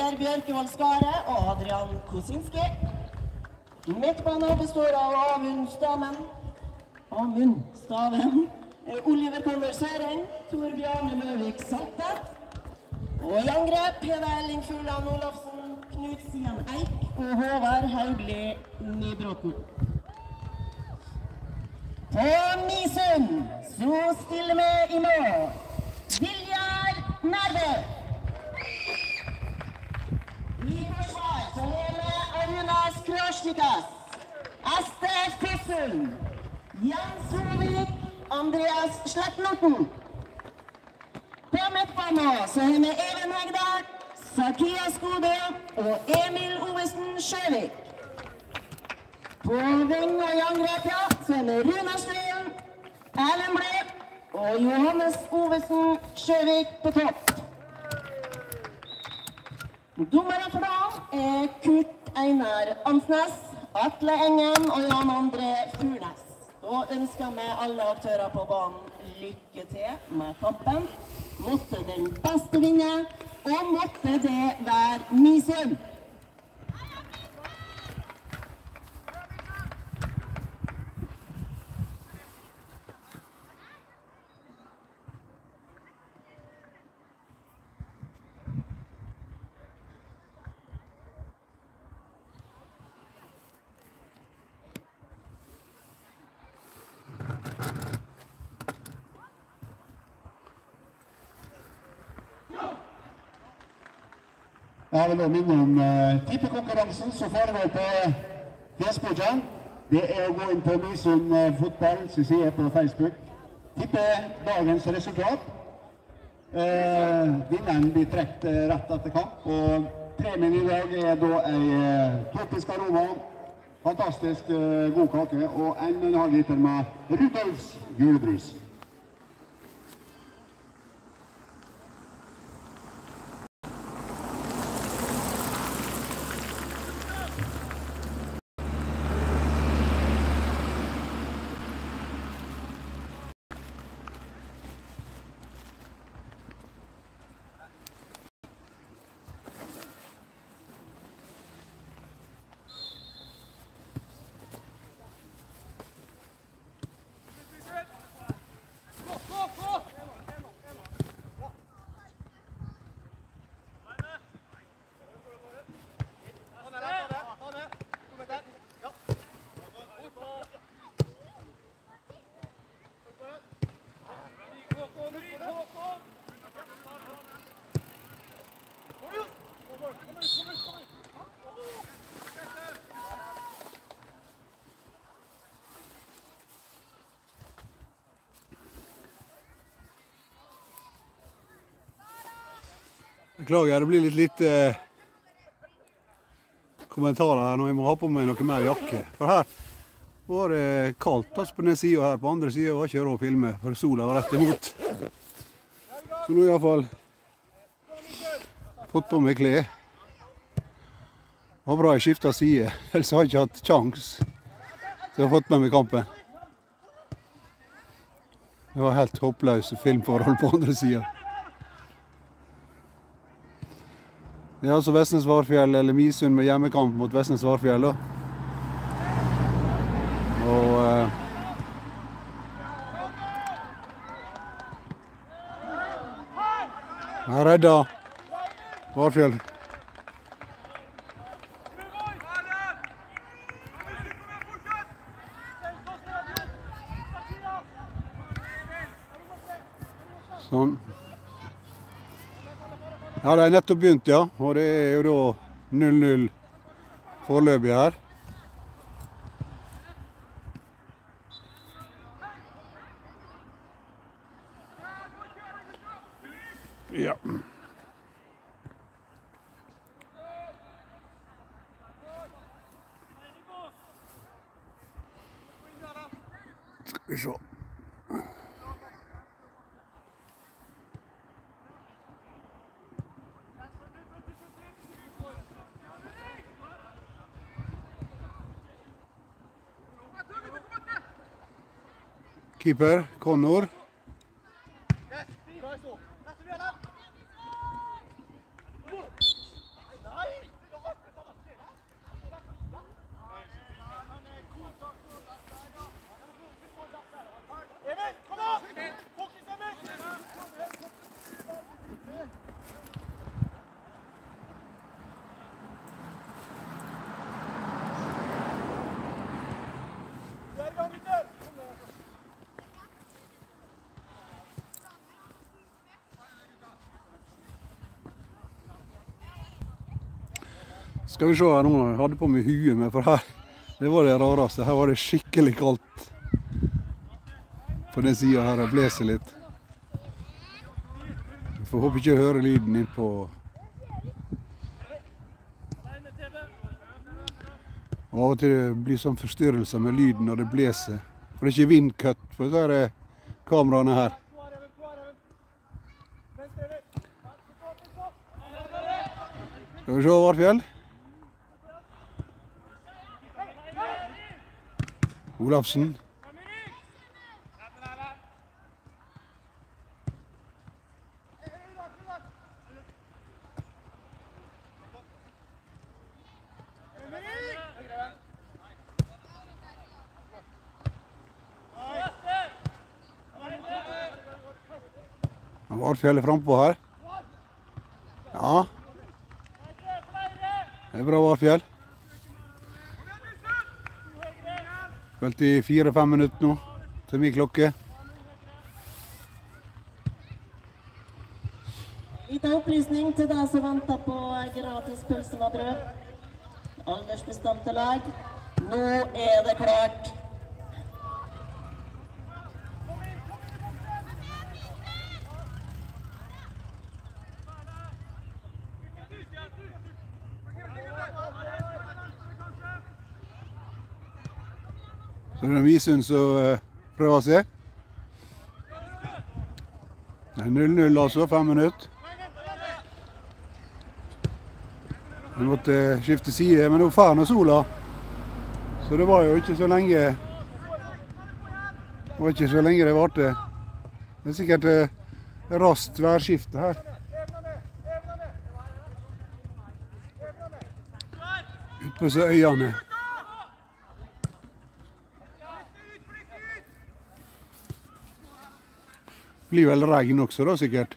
Vegar Bjørkevoll Skare og Adrian Kosinski. Midtbanen består av Amund Stavem, Oliver Connor Søreng, Tor-Bjarne Løvik Salte. Og i angrep er det Elling Furland Olafsen, Knut Stian Eik og Håvard Haugli Nybråten. På Midsund så stiller vi i mål Villjard Berge Nerbø. I forsvar så hele Runar Heggdal Stølen, Jans Ovik, Andreas Sletten Orten. På midtbanen så hele Even Heggdal, Zakkias Godø og Emil Ovesen Sjøvik. På ving og angrepja så hele Runar Stølen, Erlend Blø og Johannes Ovesen Sjøvik på topp. Dommere for dagen er Kurt Einar Ansnes, Atle Engen og Jan-Andre Furnes. Da ønsker vi alle aktører på banen lykke til med kampen. Måtte den beste vinne, og måtte det være Midsund. Jeg vil nå minne om tippekonkurransen som foregår på Facebooken. Det er å gå inn på Midsund fotball, som sier på Facebook. Tippe dagens resultat. Vinneren blir trekt rett etter kamp. Og premien i dag er da en tropisk aroma, fantastisk god kake og 1,5 liter med Rudolfs julebrus. Beklager, det blir litt lite kommentarer her når jeg må ha på meg noe mer jakke. For her var det kaldt, altså på den siden her, på andre siden var ikke råd å filme, for sola var rett imot. Så nå i hvert fall fått på meg klær. Det var bra jeg skiftet side, ellers har jeg ikke hatt sjans til å fått med meg kampen. Det var helt håpløse filmforhold på andre siden. Det er altså Vestnes Varfjell, eller Midsund med hjemmekamp mot Vestnes Varfjell. Her redda Varfjell. Sånn. Ja, det er nettopp begynt, ja, og det er jo da 0-0 foreløpig her. Ja. Skal vi se. Keeper, Connor. Skal vi se her nå, jeg hadde på meg huet med, for her, det var det rareste. Her var det skikkelig kaldt. På den siden her, jeg bleser litt. Jeg får håpe ikke å høre lyden inn på. Og av og til det blir sånn forstyrrelser med lyden når det bleser. For det er ikke vindkøtt, for så er det kameraene her. Skal vi se, Varfjell? Olafsen. Varfjell er frempå her. Ja. Det er bra, Varfjell. Spilt i 4-5 minutter nå, til min klokke. Liten opplysning til deg som venter på gratis pølser og brød. Aldersbestemte lag. Nå er det klart. Så det er Midsund som prøver å se. Det er 0-0 altså, 5 minutter. Vi måtte skifte side, men det var fern og sola. Så det var jo ikke så lenge. Det var ikke så lenge det varte. Det er sikkert rast værskifte her. Ut på seg øyene. Det blir vel regn også da, sikkert.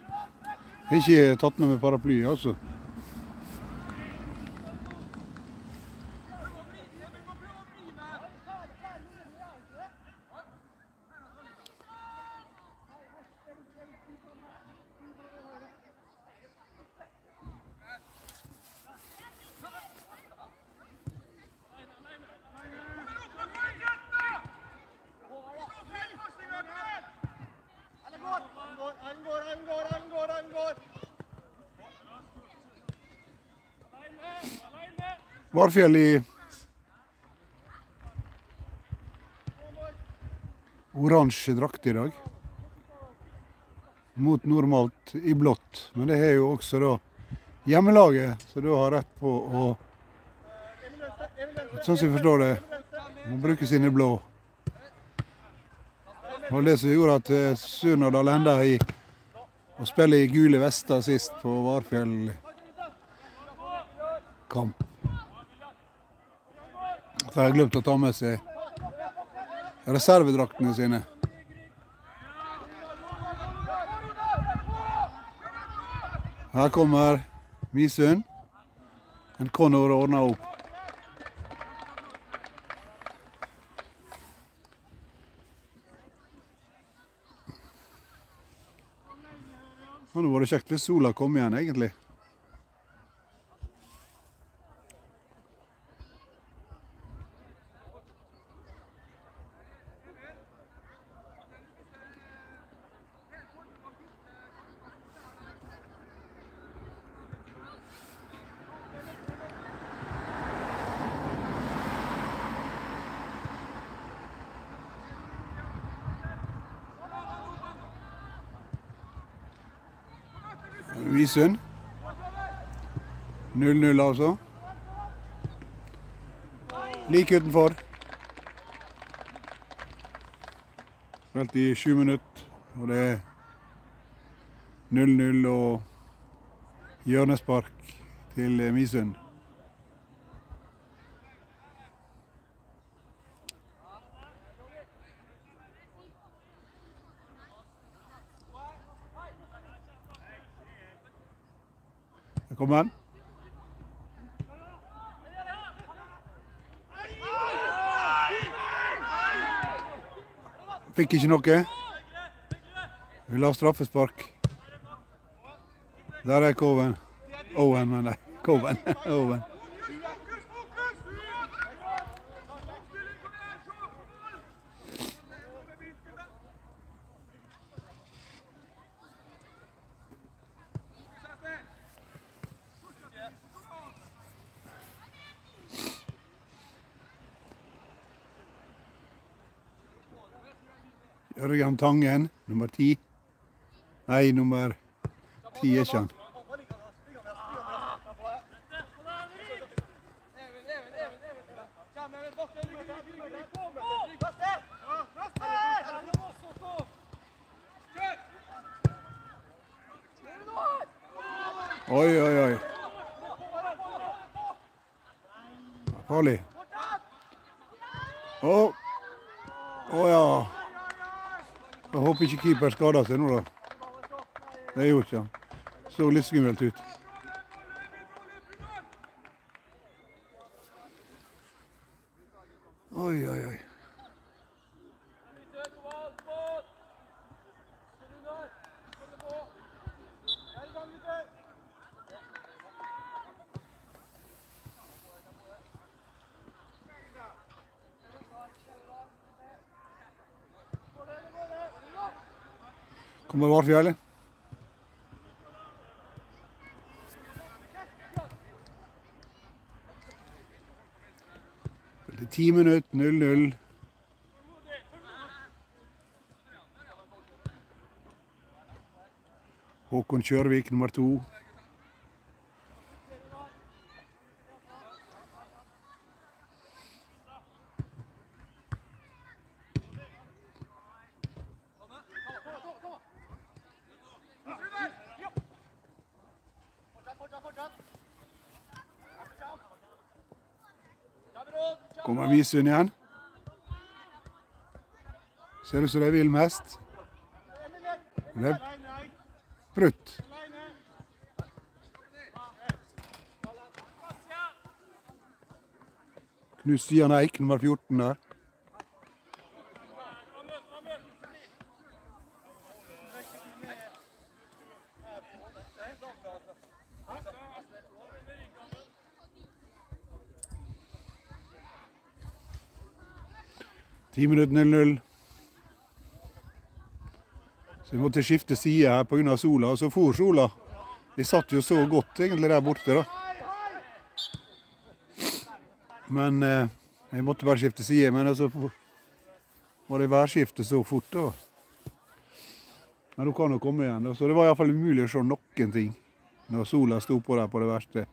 Jeg har ikke tatt med meg paraplyet, altså. Varfjell i oransje drakt i dag, mot normalt i blått, men det er jo også da hjemmelaget, så du har rett på å, sånn som jeg forstår det, må bruke sine blå. Og det som gjorde at Sunndal enda i å spille i gule vester sist på Varfjell-kamp. Så har jeg glemt å ta med seg reservedraktene sine. Her kommer Midsund. En Connor ordner opp. Nå var det kjekt hvis sola kom igjen, egentlig. Midsund. 0-0 altså. Like utenfor. Spilt i 7 minutter, og det er 0-0 og hjørnespark til Midsund. Kom an. Fikk ikke noe. Vi la straffespark. Der er Koven. Owen, men det. Koven. Owen. Ørjan Tangen, nummer 10. Nei, nummer 10 er ikke han. Oi, oi, oi. Farlig. Å ja. Jeg håper ikke keeper skadet seg nå da. Det gjorde ikke han. Så litt skummelt ut. Oi, oi, oi. Kommer Varfjell. Det 10 minutter, 0-0. Håkon Kjørvik, nummer 2. Kommer Midsund igjen. Ser du så det vil mest? Brutt. Knut Stian Eik, nummer 14 der. Minutter 0-0. Så vi måtte skifte side her på grunn av sola, og så for sola. Vi satt jo så godt egentlig der borte da. Men vi måtte bare skifte side, men altså var det værskiftet så fort da. Men du kan jo komme igjen da, så det var i hvert fall umulig å se noen ting når sola sto på der på det verste.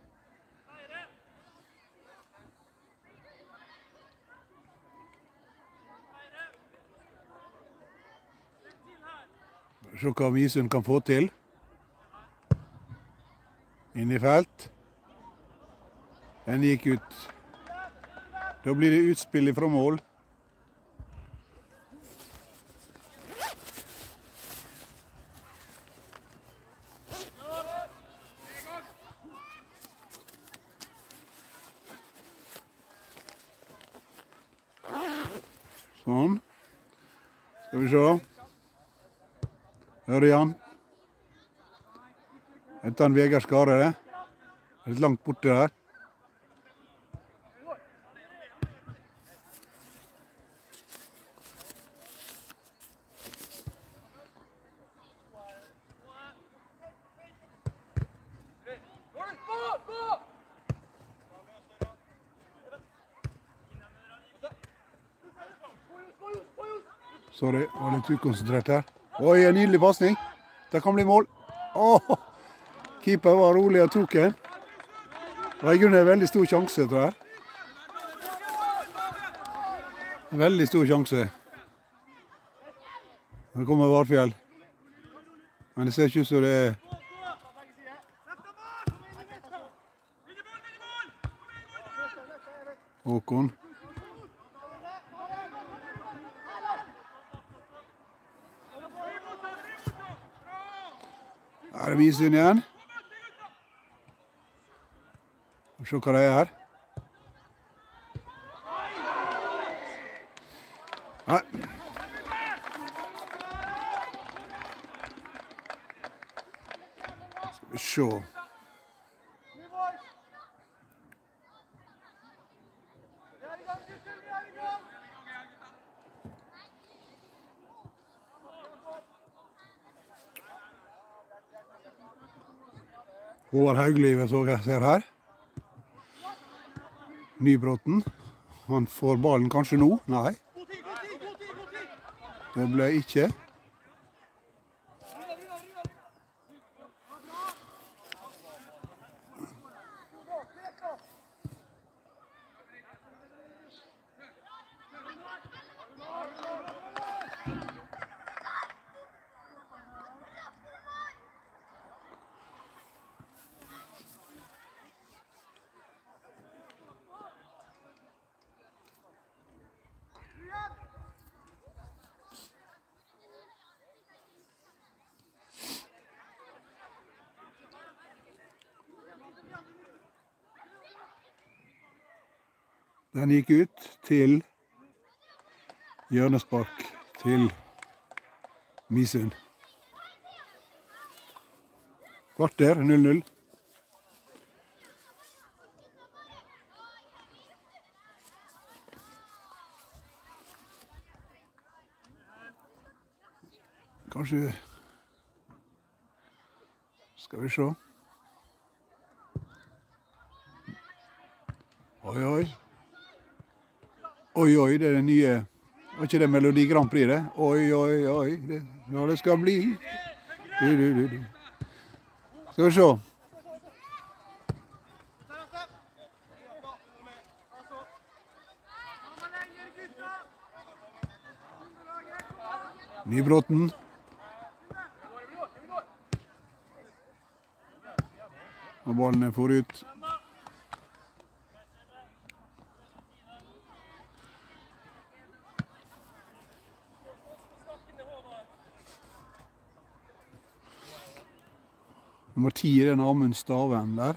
Se hva Midsund kan få til. Inn i felt. Den gikk ut. Da blir det utspill fra mål. Sånn. Skal vi se. Ørjan. Henter han Vegar Skare det. Litt langt borte der. Sorry, jeg var litt ukonsentrert her. Oi, en nydelig passning. Det kan bli mål. Åh, keeper var rolig og tok en. Det var i grunnen en veldig stor sjanse, tror jeg. En veldig stor sjanse. Nå kommer Varfjell. Men det ser ikke ut som det er. Håkon. Her er Midsund igjen. Og se hva det er her. Nei. Skal vi se. Håvard Haugli ser her. Nybråten. Han får ballen kanskje nå? Nei. Det ble ikke. Den gikk ut til hjørnespark til Midsund. Kvarter 0-0. Kanskje skal vi se. Oi, oi. Oi, oi, det er det nye. Var ikke det Melodi Grand Prix, det? Oi, oi, oi, det, ja, det skal bli. Du. Skal vi se. Nybråten. Og ballen er forut. Nummer 10 er den Amund Stavem der.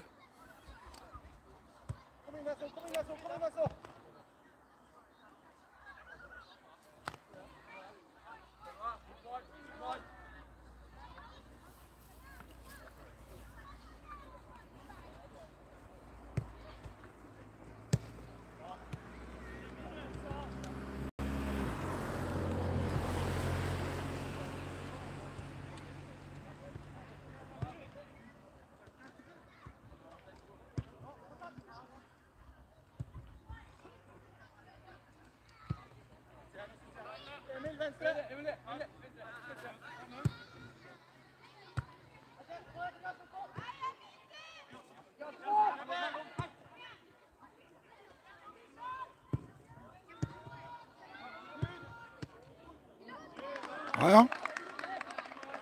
Ja.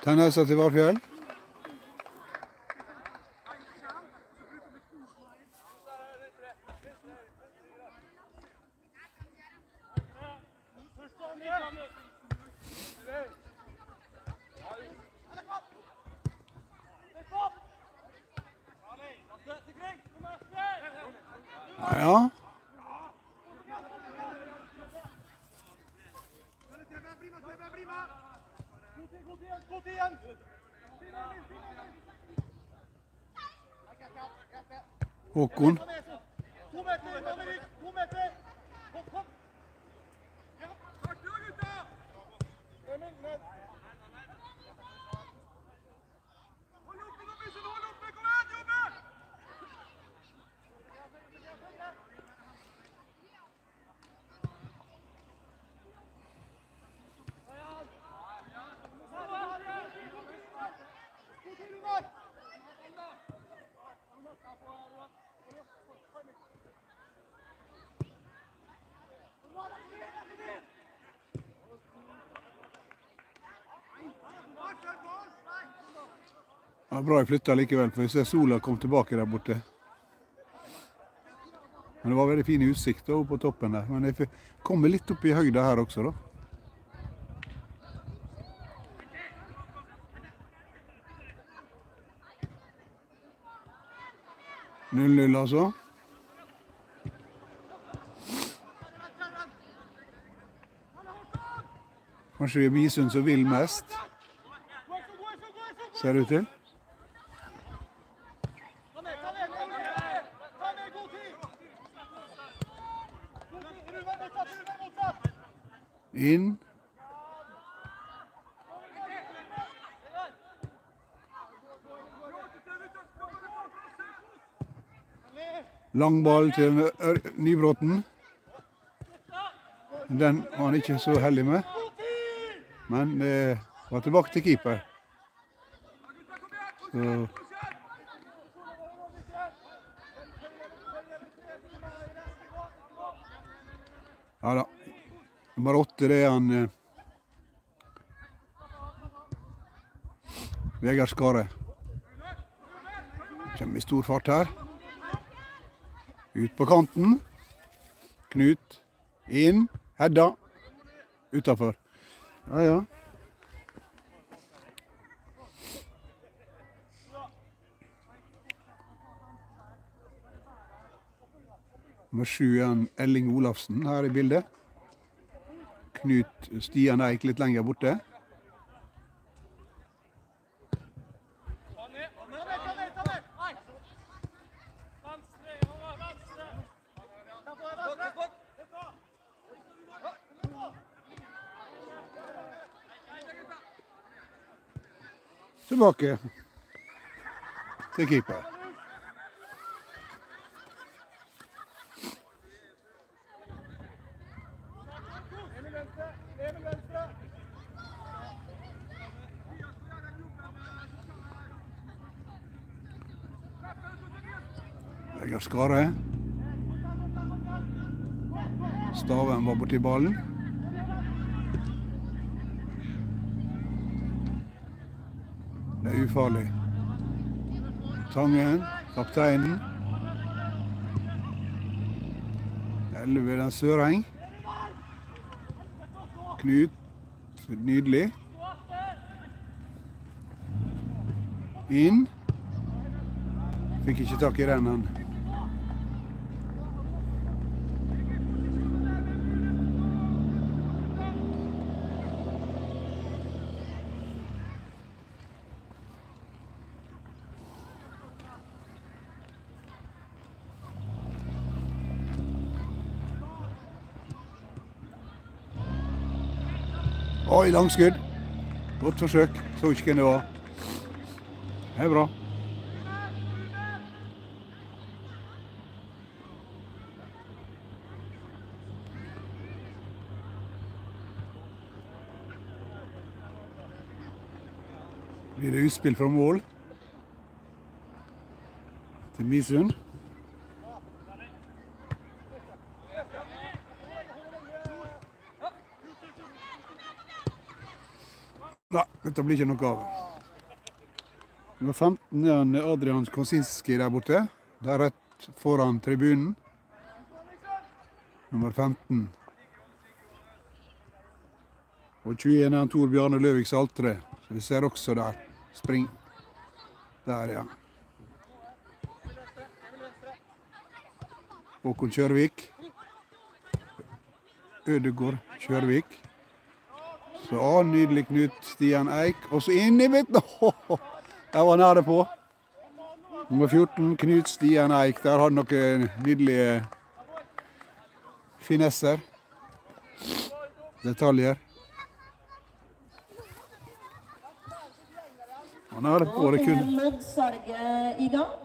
Tennelser til Varfjell. Ja. Håkon. Ja, bra jeg flyttet likevel, for jeg ser sola kom tilbake der borte. Men det var veldig fin utsikt da, oppe på toppen der. Men jeg kommer litt opp i høyde her også da. Null, null altså. Kanskje vi er Midsund som vil mest. Ser det ut til? Inn. Langball til Nybråten. Den var han ikke så heldig med. Men var tilbake til keeper. Så. Ja da. Nummer 8, det er han Vegar Skare. Kommer i stor fart her. Ut på kanten. Knut. Inn. Hedda. Utenfor. Ja, ja. Nummer 7 er han Elling Olafsen her i bildet. Knut Stian Eik litt lenger borte. Tilbake til keeper. Vegar Skare. Stavem var borti ballen. Det er ufarlig. Tangen, kapteinen. 11 den Søreng. Knut, nydelig. Inn. Fikk ikke tak i den, han. Oi, langskudd. Godt forsøk. Så ikke hvem det var. Det er bra. Blir det utspill fra mål til Midsund. Nei, dette blir ikke noe av. Nummer 15 er han Adrian Kosinski der borte. Der rett foran tribunen. Nummer 15. Og 21 er han Tor-Bjarne Løvik Salte. Så vi ser også der. Spring. Der, ja. Håkon Kjørvik. Ødegård Kjørvik. Så nydelig Knut Stian Eik, og så inn i midten. Der var nære på. Nummer 14, Knut Stian Eik. Der hadde noen nydelige finesser. Detaljer. Han er på det kun. Nå er løddsalget i gang.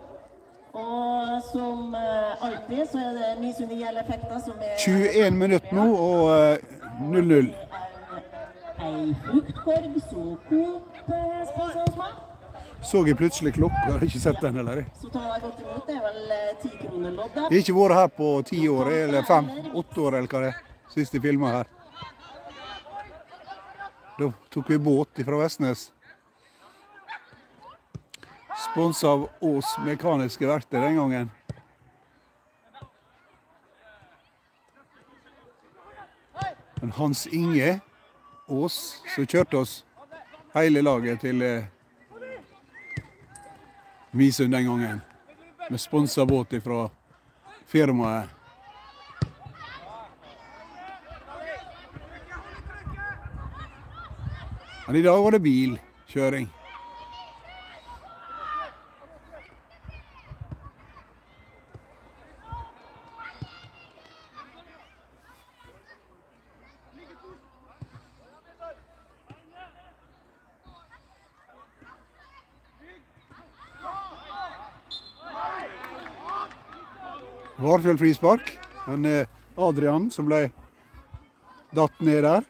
Og som alltid så er det Midsund IL effekter som er 21 minutter nå, og 0-0. Så jeg plutselig klokka, jeg har ikke sett den heller. Så tar jeg godt imot, det er vel 10 kroner lodd. Jeg har ikke vært her på 10 år, eller 5, 8 år, eller hva det er, siste filmen her. Da tok vi båt fra Vestnes. Spons av Ås Mekaniske Verter den gangen. Men Hans Inge Ås, så kjørte oss hele laget til Midsund den gangen. Med sponsa båt fra firmaet. Men i dag var det bilkjøring. Varfjell frispark, men Adrian som ble datt ned der.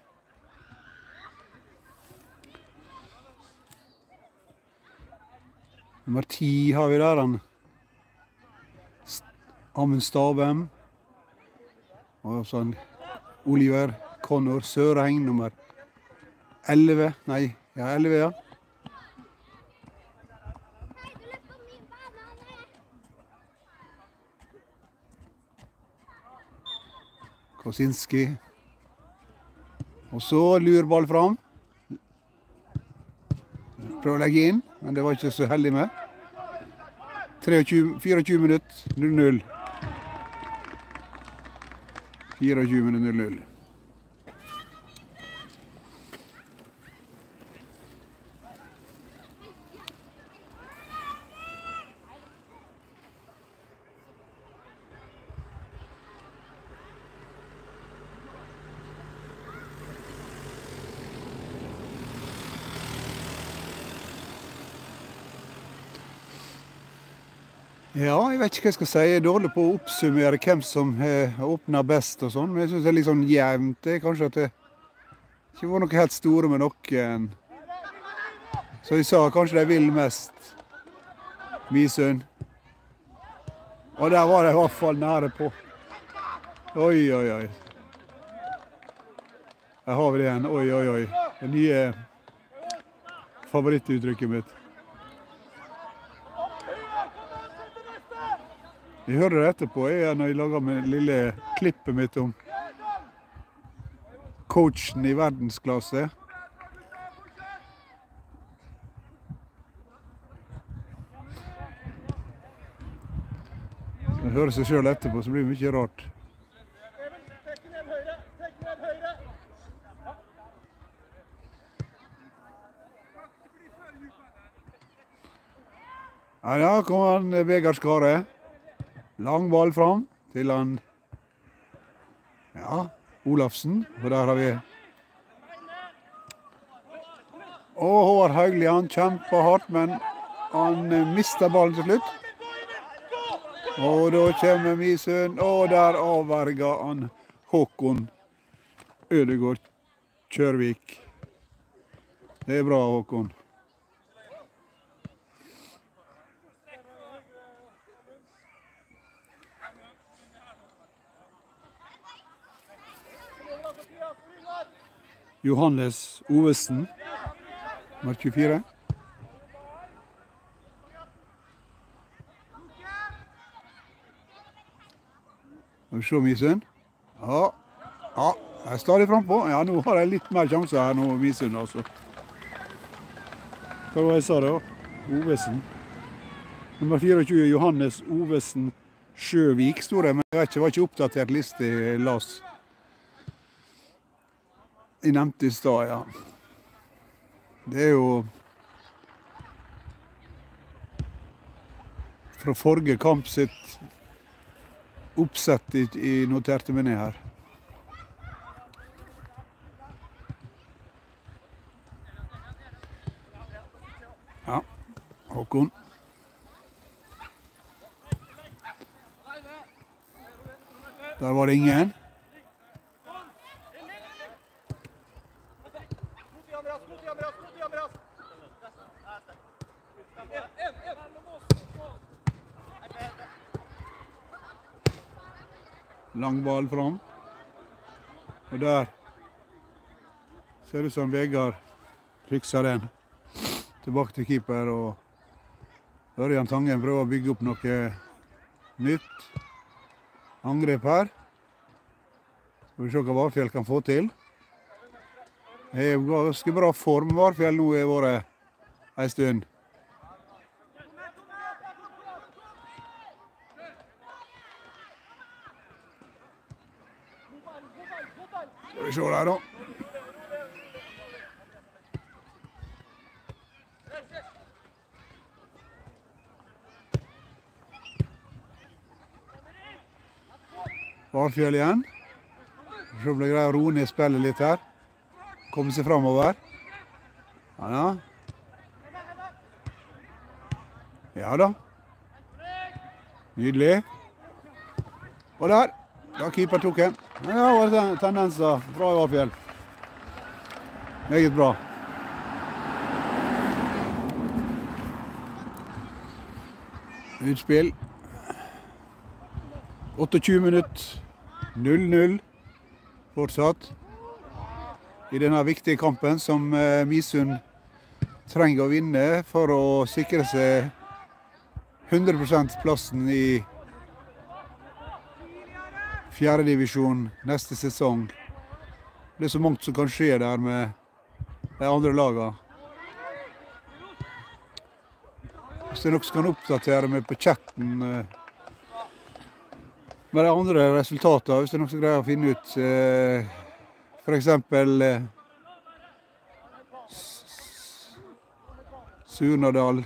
Nummer 10 har vi der, han Amund Stavem. Og så Oliver Connor Søreng, nummer 11. Nei, ja, 11, ja. Kosinski. Og så lurball fram. Prøv å legge inn, men det var ikke så heldig med. 24 minutter, 0-0. 24 minutter, 0-0. Ja, jeg vet ikke hva jeg skal si. Jeg er dårlig på å oppsummere hvem som åpner best og sånn, men jeg synes det er litt sånn jevnt. Det er kanskje at det ikke var noe helt store med noen. Så jeg sa kanskje de vil mest. Midsund. Og der var de i hvert fall nære på. Oi, oi, oi. Her har vi det igjen. Oi, oi, oi. Det nye favorittuttrykket mitt. Vi hører det etterpå, når jeg laget med lille klippet mitt om coachen i verdensklasse. Jeg hører seg selv etterpå, så blir det mye rart. Ja, kommer han Vegar Skare. Lang ball fram til han, ja, Olafsen, og der har vi. Og Håvard Haugli, han kjemper hardt, men han mister ballen til slutt. Og da kommer Midsund, og der avverger han Håkon Ødegård Kjørvik. Det er bra, Håkon. Johannes Ovesen, nummer 24. Skal vi se Midsund. Ja, ja, jeg er stadig frem på. Ja, nå har jeg litt mer sjanser her nå, Midsund, altså. Hva var det jeg sa da? Ovesen. Nummer 24, Johannes Ovesen Sjøvik, stod det, men jeg vet ikke, det var ikke oppdatert liste i LAS. Jeg nevnte i sted, ja. Det er jo fra forrige kamp sitt oppsett i noterte meg ned her. Ja, Håkon. Der var det ingen. Lang ball fram, og der ser det ut som Vegar fikser den tilbake til keeper, og Ørjan Tangen prøver å bygge opp noe nytt angrep her. Skal vi se hva Varfjell kan få til. Det er ganske bra form Varfjell nå i året en stund. Vi ser der da. Varfjell igjen. Vi ser om det greier å roe ned spillet litt her. Komme seg fremover. Ja da. Ja da. Nydelig. Og der. Da keeper tok en. Ja, det var tendenser. Bra i Varfjell. Meget bra. Utspill. 28 minutter. 0-0. Fortsatt. I denne viktige kampen som Midsund trenger å vinne for å sikre seg 100% plassen i 4. divisjon neste sesong. Det er så mangt som kan skje der med de andre lagene. Hvis jeg nok skal oppdatere meg på chatten med de andre resultatene, hvis jeg nok skal greie å finne ut for eksempel Surnadal,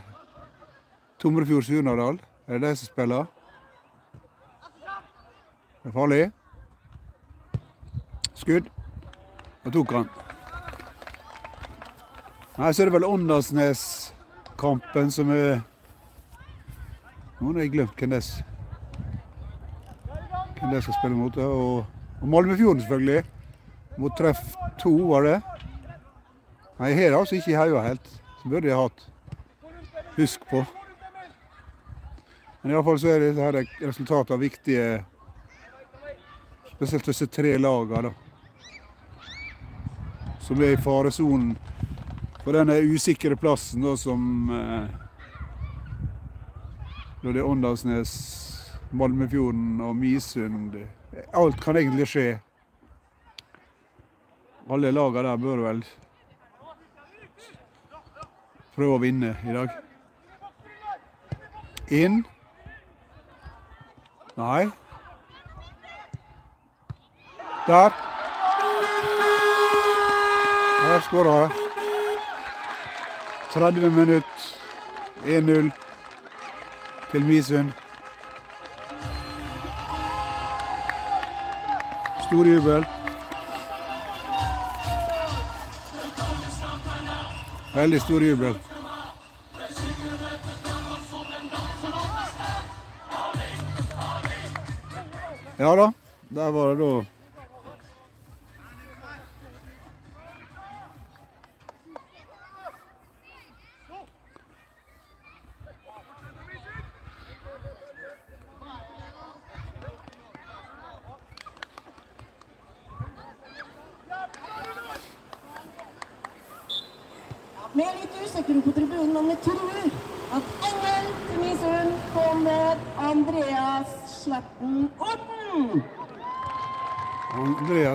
Tomrefjord Surnadal, er det de som spiller? Det er farlig. Skudd. Da tok han. Nei, så er det vel Åndalsnes-kampen som er... Nå har jeg glemt hvem det skal spille mot. Og Malmefjorden selvfølgelig. Mot treff 2 var det. Nei, her er altså ikke heia helt. Så burde jeg hatt husk på. Men i alle fall så er dette her resultatet av viktige, spesielt disse tre lagene da, som er i faresonen på denne usikre plassen da, som når det er Åndalsnes, Malmefjorden og Midsund. Alt kan egentlig skje. Alle lagene der bør vel prøve å vinne i dag. Inn. Nei. Der. Der skårer jeg. 30 minutter. 1-0 til Midsund. Stor jubel. Veldig stor jubel. Ja da, der var det da.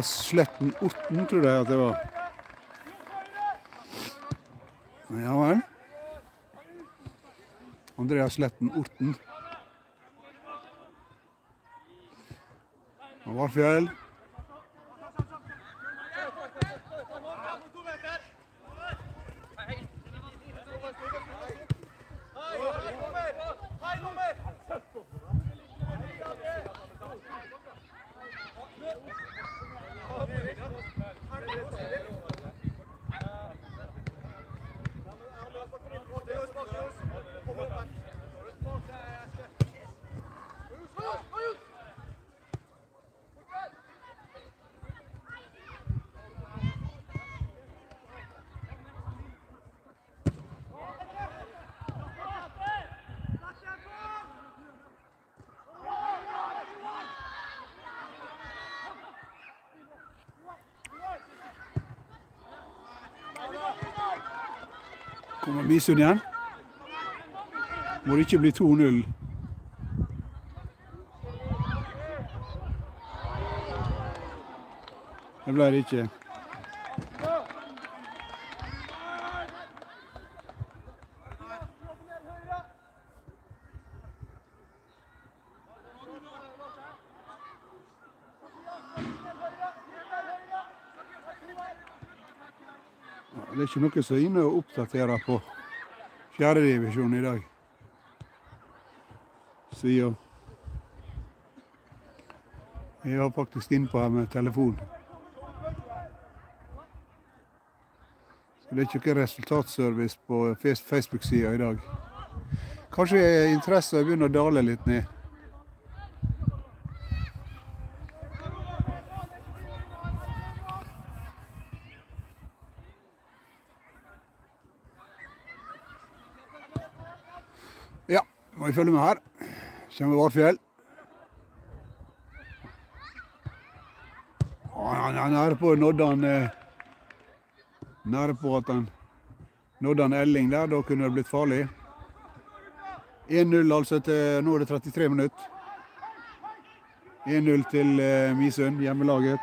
Sletten Orten, tror jeg at det var. Ja vel. Andreas Sletten Orten. Og Varfjell. Kommer Midsund igjen. Må det ikke bli 2-0. Det ble det ikke. Det er ikke noe som er inne og oppdaterer på 4. divisjon i dag. Så jeg var faktisk inne på her med telefon. Så det er ikke noe resultatservice på Facebook-siden i dag. Kanskje interessen begynner å dale litt ned. Må vi følge med her. Kommer Varfjell. Han er nære på at nådde han Elling der. Da kunne det blitt farlig. 1-0 altså til, nå er det 33 minutter. 1-0 til Midsund, hjemmelaget.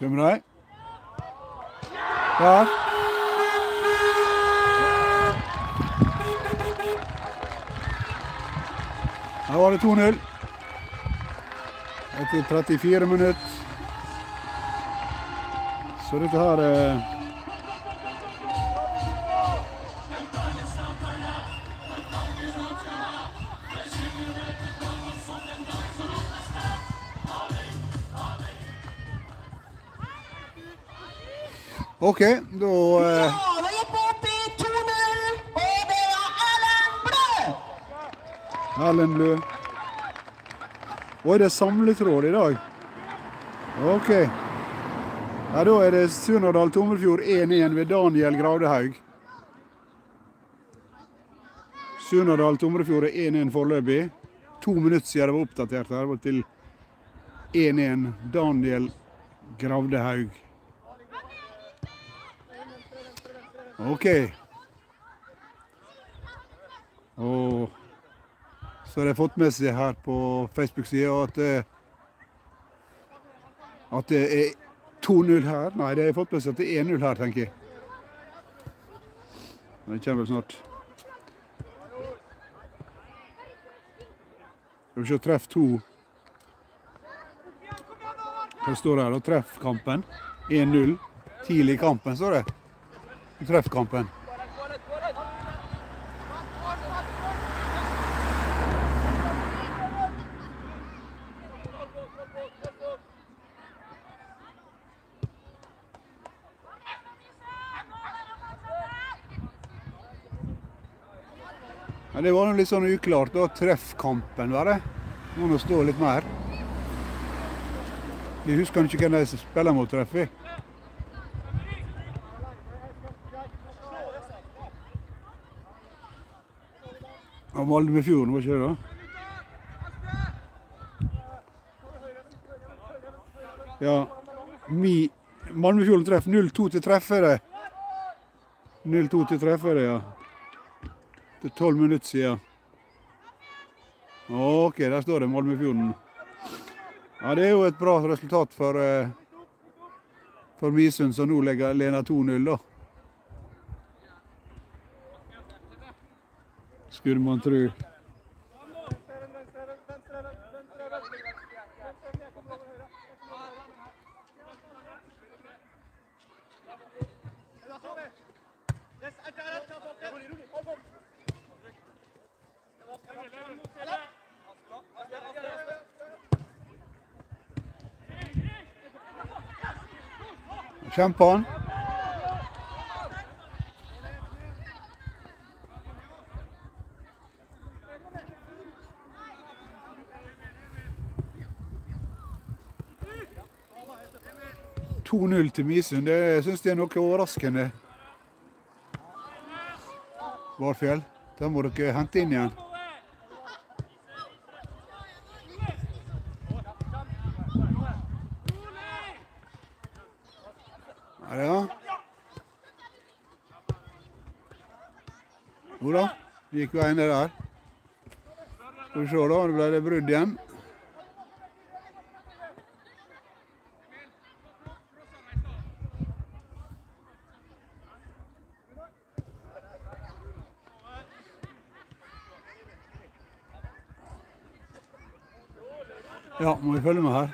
Kjømmer deg. Ja. Her var det 2-0. Etter 34 minutter. Så dette her Okej, då... Ja, det gick bort i 2-0 och det var Erlend Blø. Oj, det är samletråd idag. Okej. Ja, då är det Sunndal Tomrefjord 1-1 vid Daniel Gravdehaug. Sunndal Tomrefjord 1-1 forløpig. 2 minutter siden det var oppdatert her, var til 1-1 Daniel Gravdehaug. Okej. Och så har jag fått med sig här på Facebook-sidan att det är 2-0 här. Nej, det har jag fått med sig att det är 1-0 här, tänker jag. Men det kommer väl snart. Vi kör träff 2. Det står här då, träffkampen. 1-0. Tidig i kampen står det. Träffkampen. Ja, det var nog lite sån oklart då, träffkampen var det. Någon står lite mer. Vi huskar inte kan det spela mot träffet. Malmefjorden, hva skjer da? Ja, Malmefjorden treff, 0-2 til treffere. 0-2 til treffere, ja. Til 12 minutter siden. Ok, der står det Malmefjorden. Ja, det er jo et bra resultat for Midsund, som nå legger Lena 2-0 da. Skulle man tro. Champagne. Til Midsund, det synes jeg er noe overraskende. Varfjell, da må dere hente inn igjen. Her ja. Jo da, det gikk veien ned der. Skal vi se da, det ble det brudd igjen. Ja, må vi følge med her.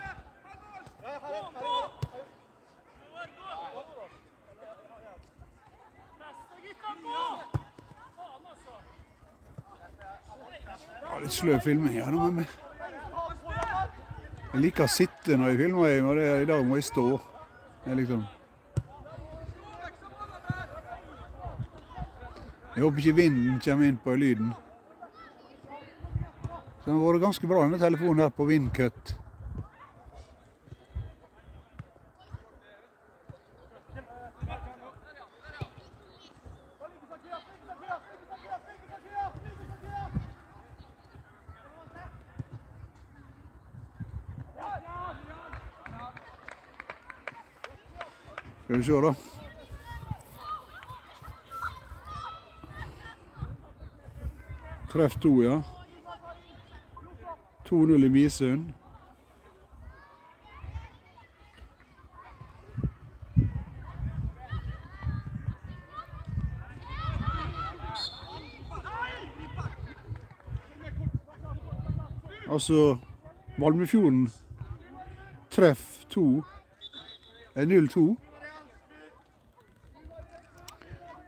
Litt sløv filming her nå med. Jeg liker å sitte når jeg filmer, og det, i dag må jeg stå. Jeg, liksom. Jeg håper ikke vinden kommer inn på lyden. Så den har vært ganske bra med telefonen her på vindkøtt. Skal vi se da. Treff 2, ja. 2-0 i Midsund. Altså, Malmefjorden. Treff 2. 0-2.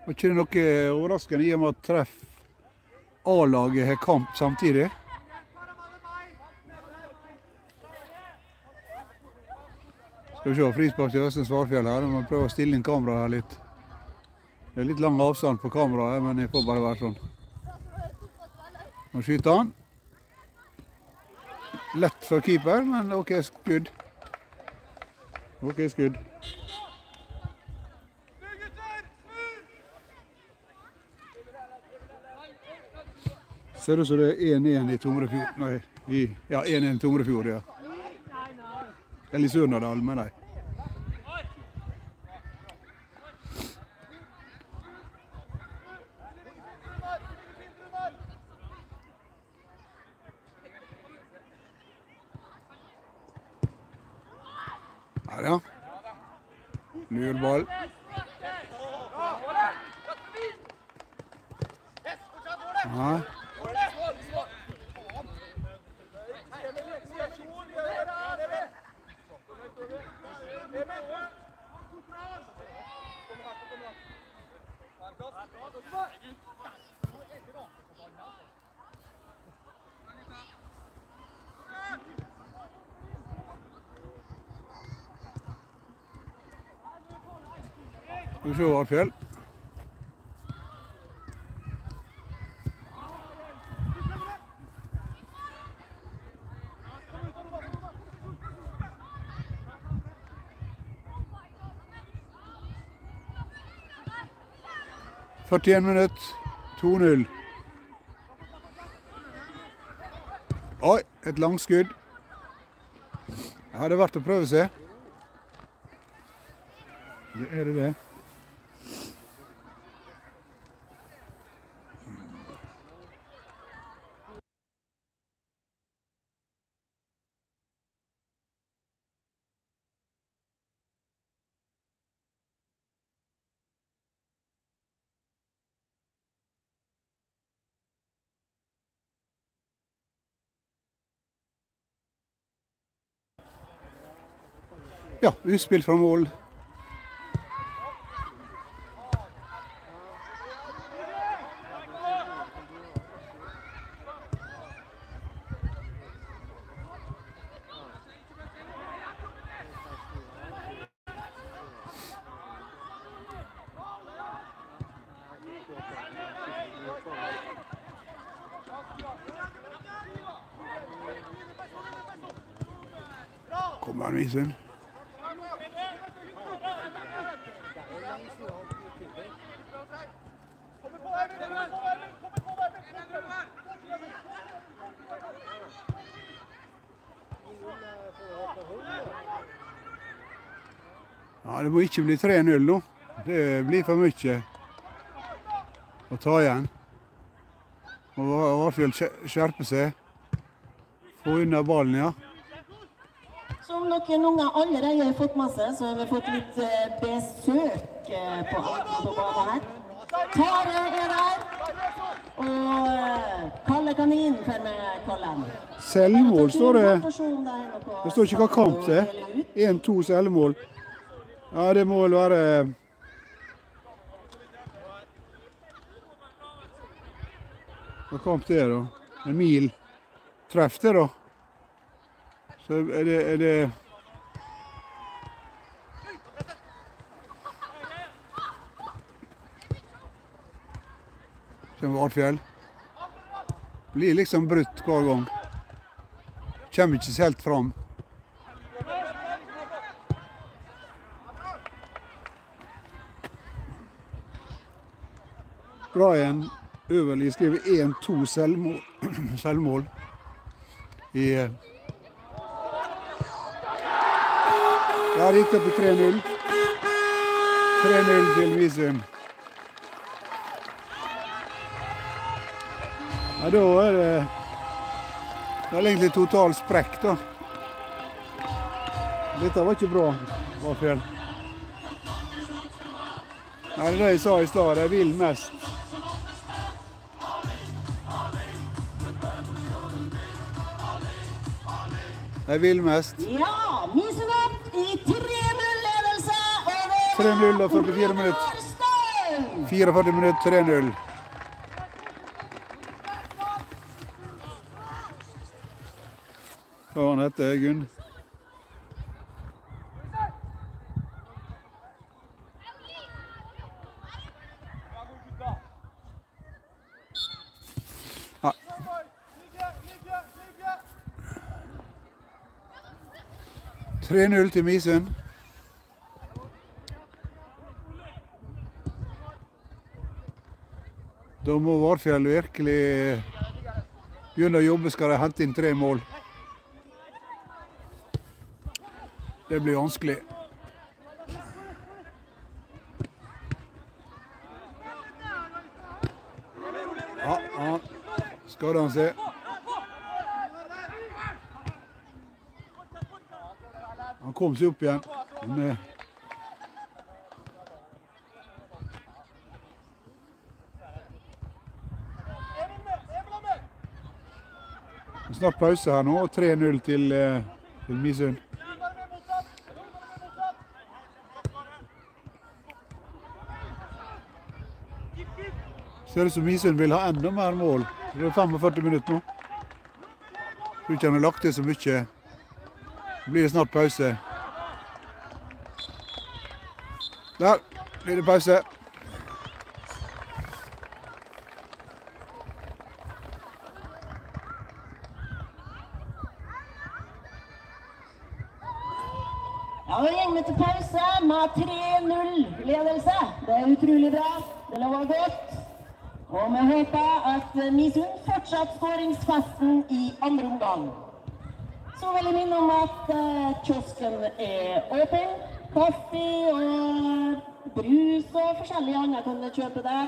Og ikke noe overraskende i og med at treff A-laget har kamp samtidig. Skal vi se, frispark til Vestnes Varfjell her. Man prøver å stille inn kameraet her litt. Det er litt lang avstand på kameraet, men jeg får bare være sånn. Nå skyter han. Lett for keeper, men ok, skudd. Ok, skudd. Ser du så det er 1-1 i Tomrefjord? Nei, ja, 1-1 i Tomrefjord, ja. Eller i Sunndal, men nei. Her, ja. Lurball. Nei. Skal vi se, Varfjell. Ført 1 minutt, 2-0. Oi, et langt skudd. Det hadde vært å prøve seg. Det er det. Ja, utspill fra mål. Kommer han i sin? Ja, det må ikke bli 3-0 nå. Det blir for mye å ta igjen. Og Varfjell skjerper seg. Få unna ballen, ja. Som noen unger allerede har fått masse, så har vi fått litt besøk på banen her. Tare er der. Og Kalle Kanin for meg, Kalle. Selvmål står det. Det står ikke hva kamp det er. 1-2 selvmål. Ja, det må vel være... Hva kamp det er da? En mil treff det da. Så er det Kjemmer Varfjell. Blir liksom brutt hver gang. Kjemmer ikke helt fram. Bra igjen. Øverlig skriver 1-2 selvmål i der gikk det på 3-0. 3-0 til Visum. Ja, da er det er egentlig total sprekk da. Dette var ikke bra, Varfjell. Nei, det jeg sa i stad, jeg vil mest. Jeg vil mest. Ja, Visum opp i 3-0-ledelse over 3-0 og 44 minutter. 44 minutter, 3-0. Hva han heter, Gunn? Nei. Ah. 3-0 til Midsund. Da må Varfjell virkelig begynne å jobbe, skal de hente inn 3 mål. Det blir vanskelig. Ja, skal han se. Han kom seg opp igjen. Men snart pause her nå. 3-0 til Midsund. Ser det ut som Midsund vil ha enda mer mål. Det er 45 minutter nå. Tror ikke han har lagt det så mye. Det blir snart pause. Der blir det pause. Ja, vi gikk med til pause med 3-0-ledelse. Det er utrolig bra. Det lover godt. Og vi håper at Midsund fortsatt skåringsfesten i andre omgang. Så vil jeg minne om at kiosken er åpen. Kaffe og brus og forskjellige andre kan du kjøpe der.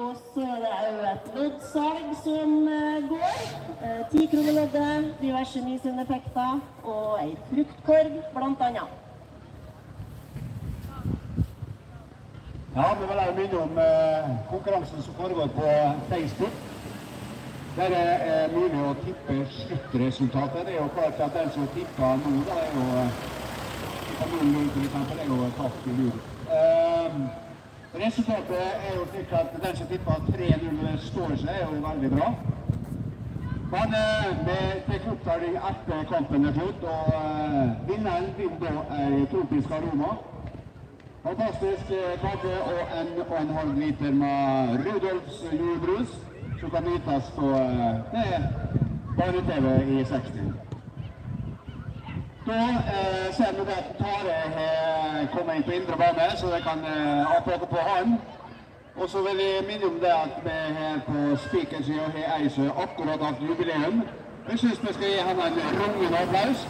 Og så er det jo et loddsalg som går. 10-kroner-lodde, diverse Midsund-effekter og en fruktkorg blant annet. Ja, vi vil begynne om konkurransen som foregår på Facebook. Der er mulig å tippe sluttresultatet. Det er jo klart at den som tipper nå, det er jo Amund for eksempel, er jo tatt i lur. Resultatet er jo slik at den som tipper 3-0 står seg, er jo veldig bra. Men vi fikk opptelling etter kampen er slutt, og vinneren vinner i tropisk aroma. Fantastisk kaffe og 1,5 liter med Rudolfs julebrus, som kan nytes på barne-tv i 60. Da ser vi at Tare har kommet inn på indre bane, så det kan avpåke på han. Og så vil jeg minne om det at vi her på spikersida har ei som akkurat hatt jubileum. Jeg synes vi skal gi henne en rungende applaus.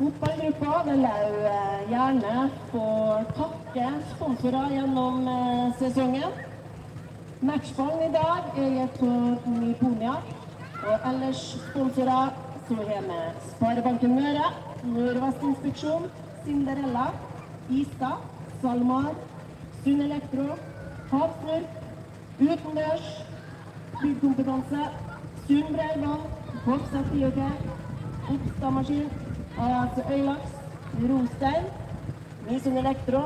Fotballgruppa vil også gjerne få takke sponsorer gjennom sesongen. Matchballen i dag er gitt på Nyponia, og ellers sponsorer så har vi Sparebanken Møre, Nordvestinspeksjon, Cinderella, Ista, SalMar, Sunn Elektro, Havsnurk, Utendørs, Byggkompetanse, Sunn Breivann, Hoppsett Bioke, Oppstadmaskin, altså Øylaks, Rostein, Midsund Elektro,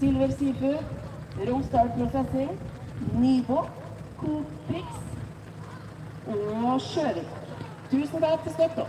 Silver Sifu, Romsdal Processing, Nivå, Coop Prix og Sjøvik. Tusen takk for støtta.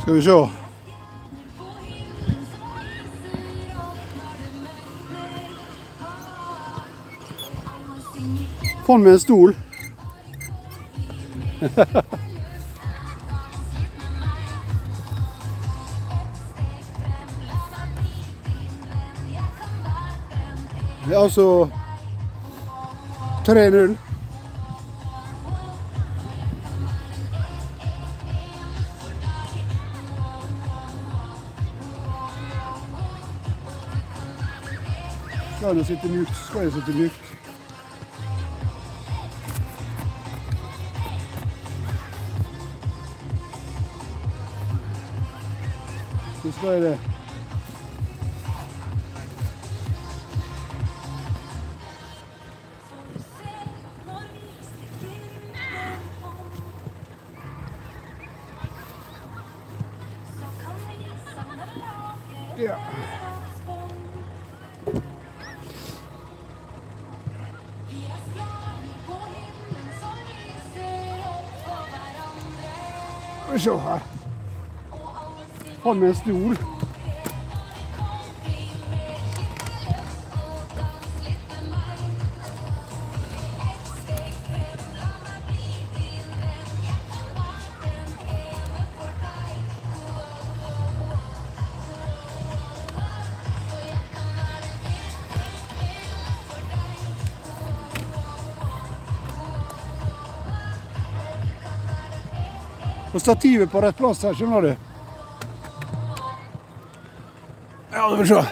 Skal vi se. Fann med en stol. Det er altså 3-0. Klarer du å sitte mykt, skal jeg sitte mykt. Så skal jeg det. Ja. Se her. Har med en stol. Og stativet på rett plass her, skjønner du? Ja, det vil se.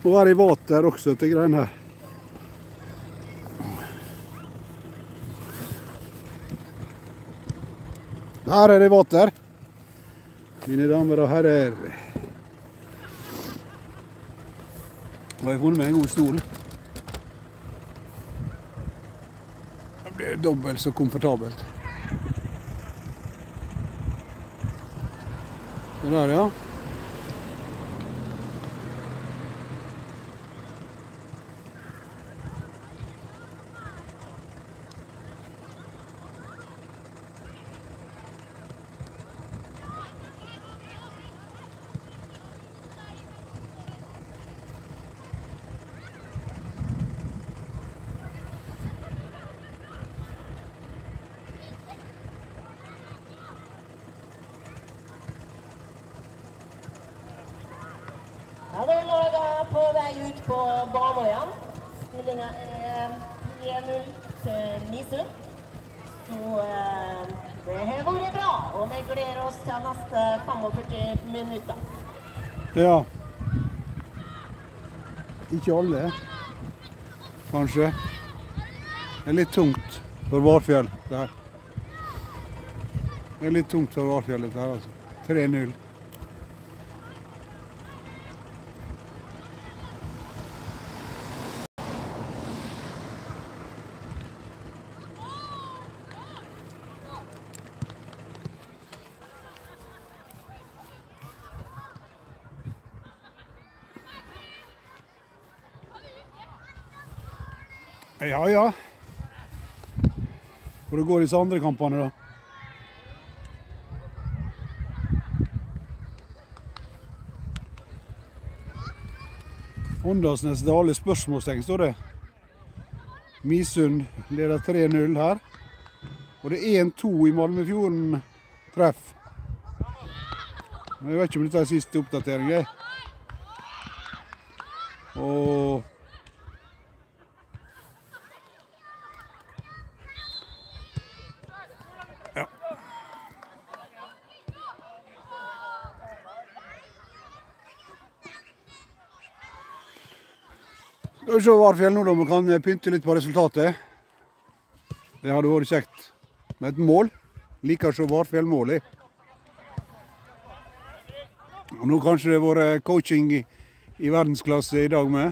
Må være i vater her også, til greien her. Her er det vater. Mine damer og herrer. Og jeg får med en god stol. Det er dobbelt så komfortabelt. Det der, ja. Ja. Ikke alle, kanskje. Det er litt tungt for Varfjell, det her. Det er litt tungt for Varfjell, det her, altså. 3-0. Ja, ja. Hvor det går disse andre kampene da? Åndalsnes Dahle spørsmålstegn, står det. Midsund leder 3-0 her. Og det er 1-2 i Malmefjorden treff. Men jeg vet ikke om dette er siste oppdatering, jeg. Og... Skal vi se Varfjell nå da, man kan pynte litt på resultatet. Det hadde vært kjekt. Med et mål. Liker så Varfjell mål i. Og nå kanskje det har vært coaching i verdensklasse i dag med.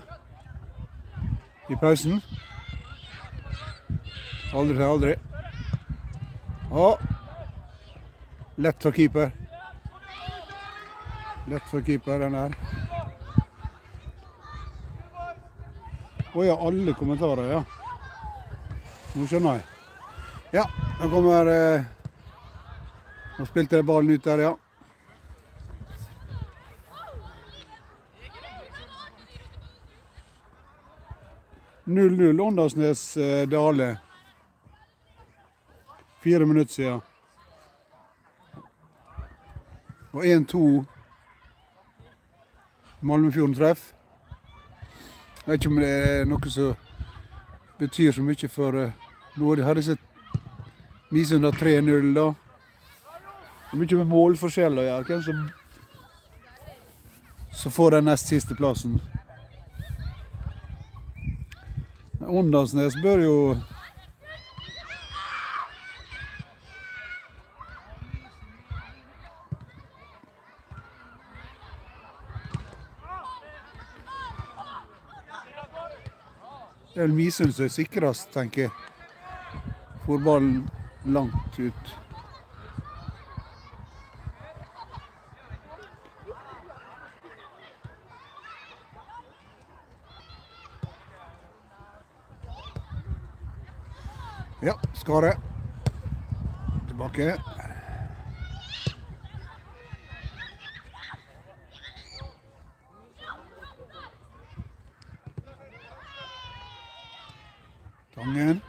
I pausen. Aldri til aldri. Ja. Lett for keeper. Lett for keeper den her. Å ja, alle kommentarer, ja. Nå skjønner jeg. Ja, da kommer... Nå spilte jeg ballen ut der, ja. Null, null, Åndalsnes Dahle. 4 minutter siden. Og 1-2. Malmefjorden treff. Jeg vet ikke om det er noe som betyr så mye for noe. De hadde sett Midsund 3-0 da. Det er mye med målforskjell å gjøre. Hvem som så får den näst sista platsen. Åndalsnes bör ju Midsund är säkrast, tänker jag. Får bollen långt ut. Ja, Skare. Tillbaka. Tangen.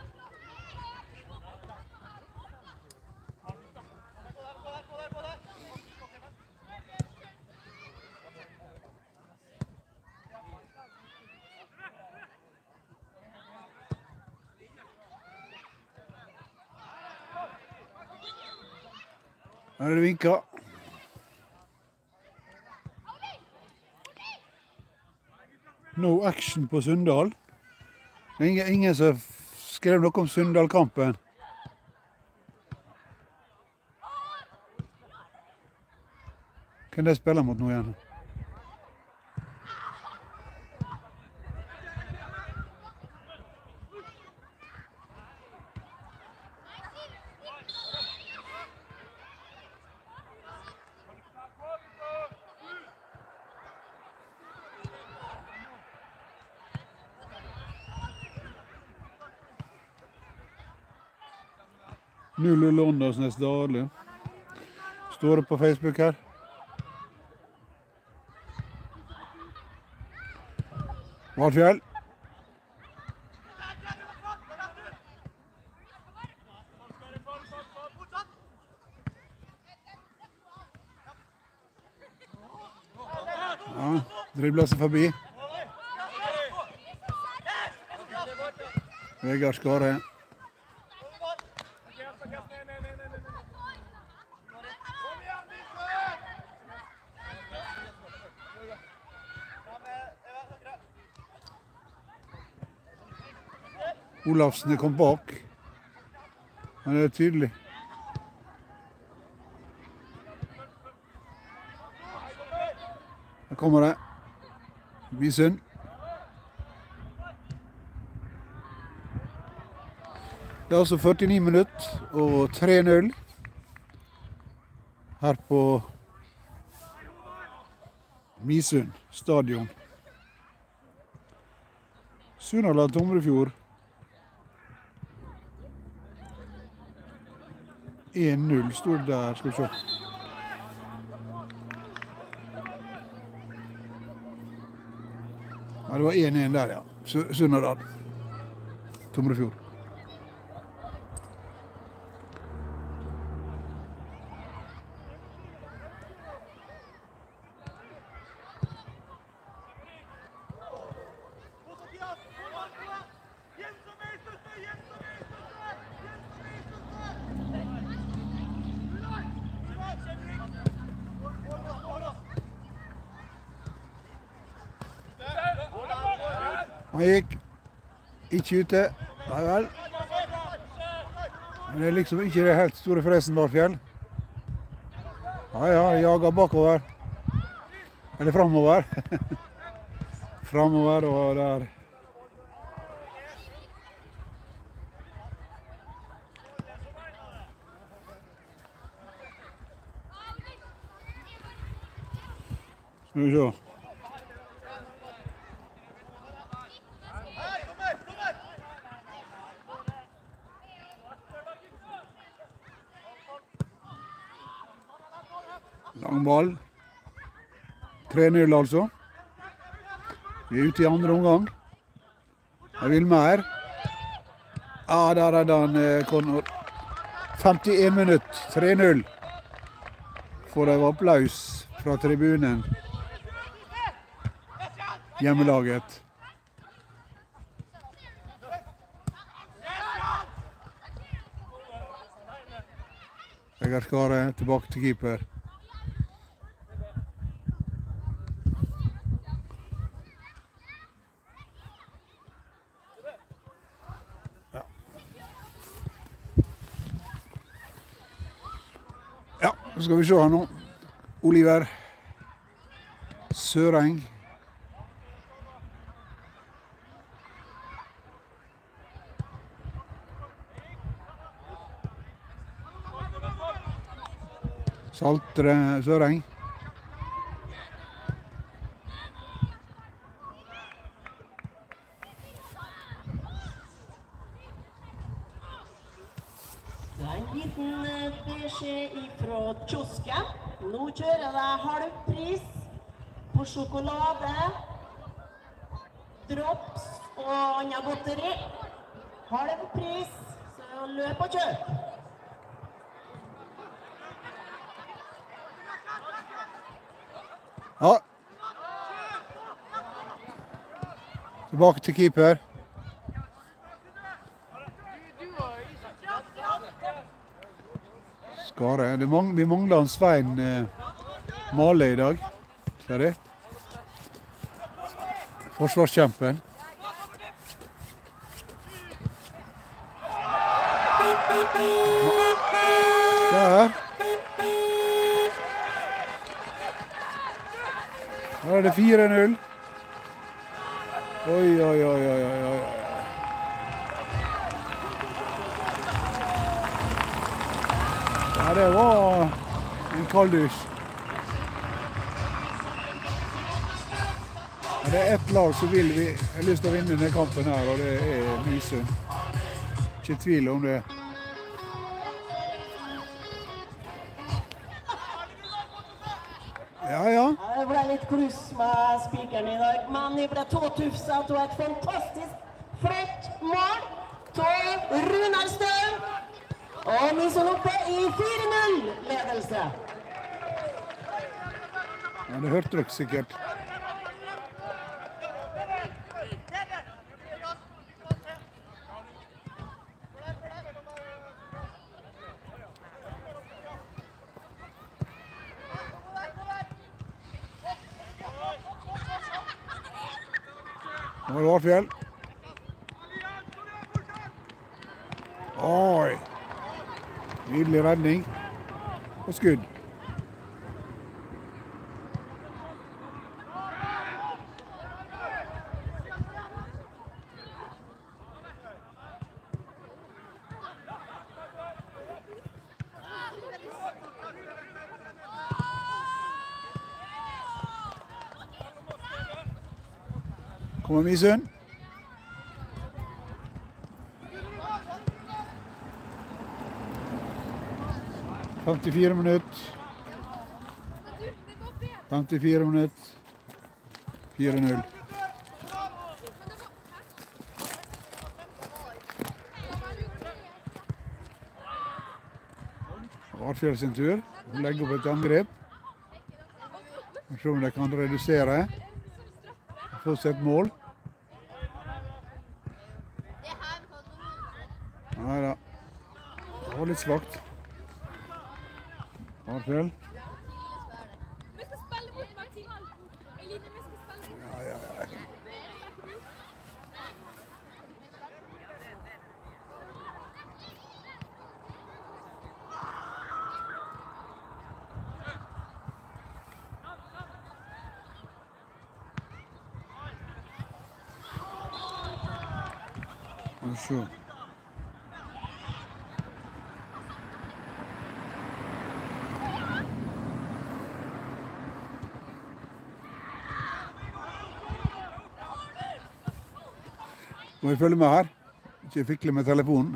Här är det vinka. No action på Sunndal. Ingen som skrev noe om Sunndal-kampen. Kan de spille mot noe igjen? Åndalsnes Dahle. Står det på Facebook her. Varfjell. Ja, dribler seg forbi. Vegar Skare. Olafsen kom bak. Men det er tydelig. Her kommer det. Midsund. Det er altså 49 minutter og 3-0. Her på Midsund stadion. Sunndal Tomrefjord. 1-0 står der, skal vi se. Ja, det var 1-1 der, ja. Sunndal Tomrefjord. Ute. Ja vel. Men det er liksom ikke det helt store fresen Varfjell. Ja, ja, jager bakover. Eller fremover. Fremover og der. Skal vi se. Ball. 3-0 altså. Vi er ute i andre omgang. Jeg vil mer. Ja, der er den Connor. 51 minutter. 3-0. Får de applaus fra tribunen. Hjemmelaget. Vegar Skare tilbake til keeper. Så skal vi se her nå. Oliver Søreng. Salte Søreng. Nå kjører det halvpris på sjokolade, drops og andre godteri. Halvpris, så løp og kjøp. Ja. Tilbake til keeper. Skare. Vi mangler en Svein Male i dag. Ser det? Forsvarskjempen. Der. Her er det 4-0. Oi, oi, oi, oi, oi, oi. Ja, det var en kalddusj. Det er ett lag som vil vi har lyst til å vinne denne kampen her, og det er Midsund. Ikke tvil om det. Ja, ja. Det ble litt kluss med spikeren i dag, men det ble tåtufsa og et fantastisk flott mål til Runar Stølen. Og Midsund oppe i 4-0-ledelse. Ja, det hørte dere sikkert. Nå er det Varfjell. Oi! Nydelig redning og skudd. Kommer Midsund. Femtifire minutt. 4-0. Varfjell sin tur. Legger opp et angrep. Se om de kan redusere. Få seg et mål. Neida. Det var litt svagt. Varfjell. Ja. Sure. Må vi følge med her. Ikke fikle med telefonen.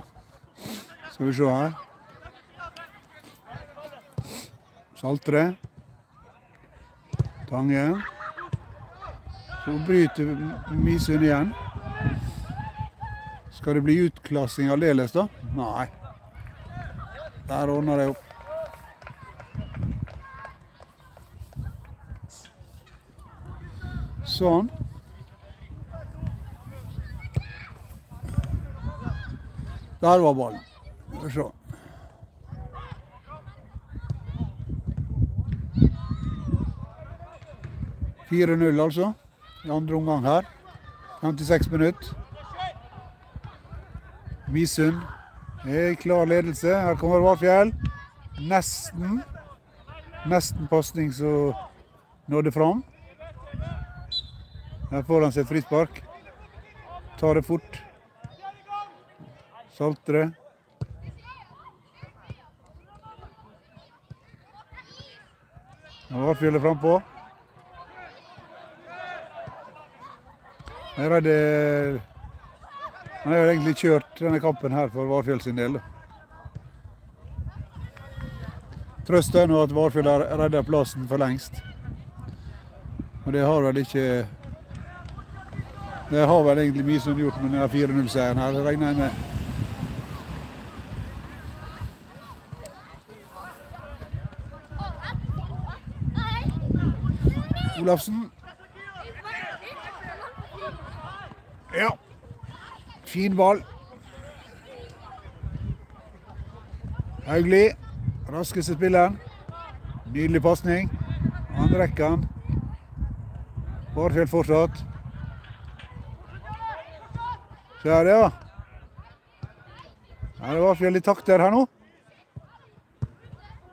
Skal vi se her. Saltre. Tange. Så bryter Midsund igjen. Skal det bli utklassing aldeles da? Nei. Der ordner det opp. Sånn. Der var ballen. Så. Se. 4-0 altså. I andre omgang her. 56 minutter. Midsund. Det er klar ledelse. Her kommer Varfjell. Nesten. nesten pasning som nådde fram. Her får han seg et frispark. Tar det fort. Salter det. Varfjell er frem på. Her er det... Han har egentlig kjørt denne kampen her for Varfjell sin del. Trøst er nå at Varfjell har reddet plassen for lengst. Og det har vel ikke... Det har vel egentlig Midsund gjort med denne 4-0-seieren her, det regner jeg med. Olafsen. Ja. Fin ball. Haugli. Raskeste spilleren. Nydelig passning. Han rekker han. Varfjell fortsatt. Så er det, ja. Her er Varfjell i takt der her nå.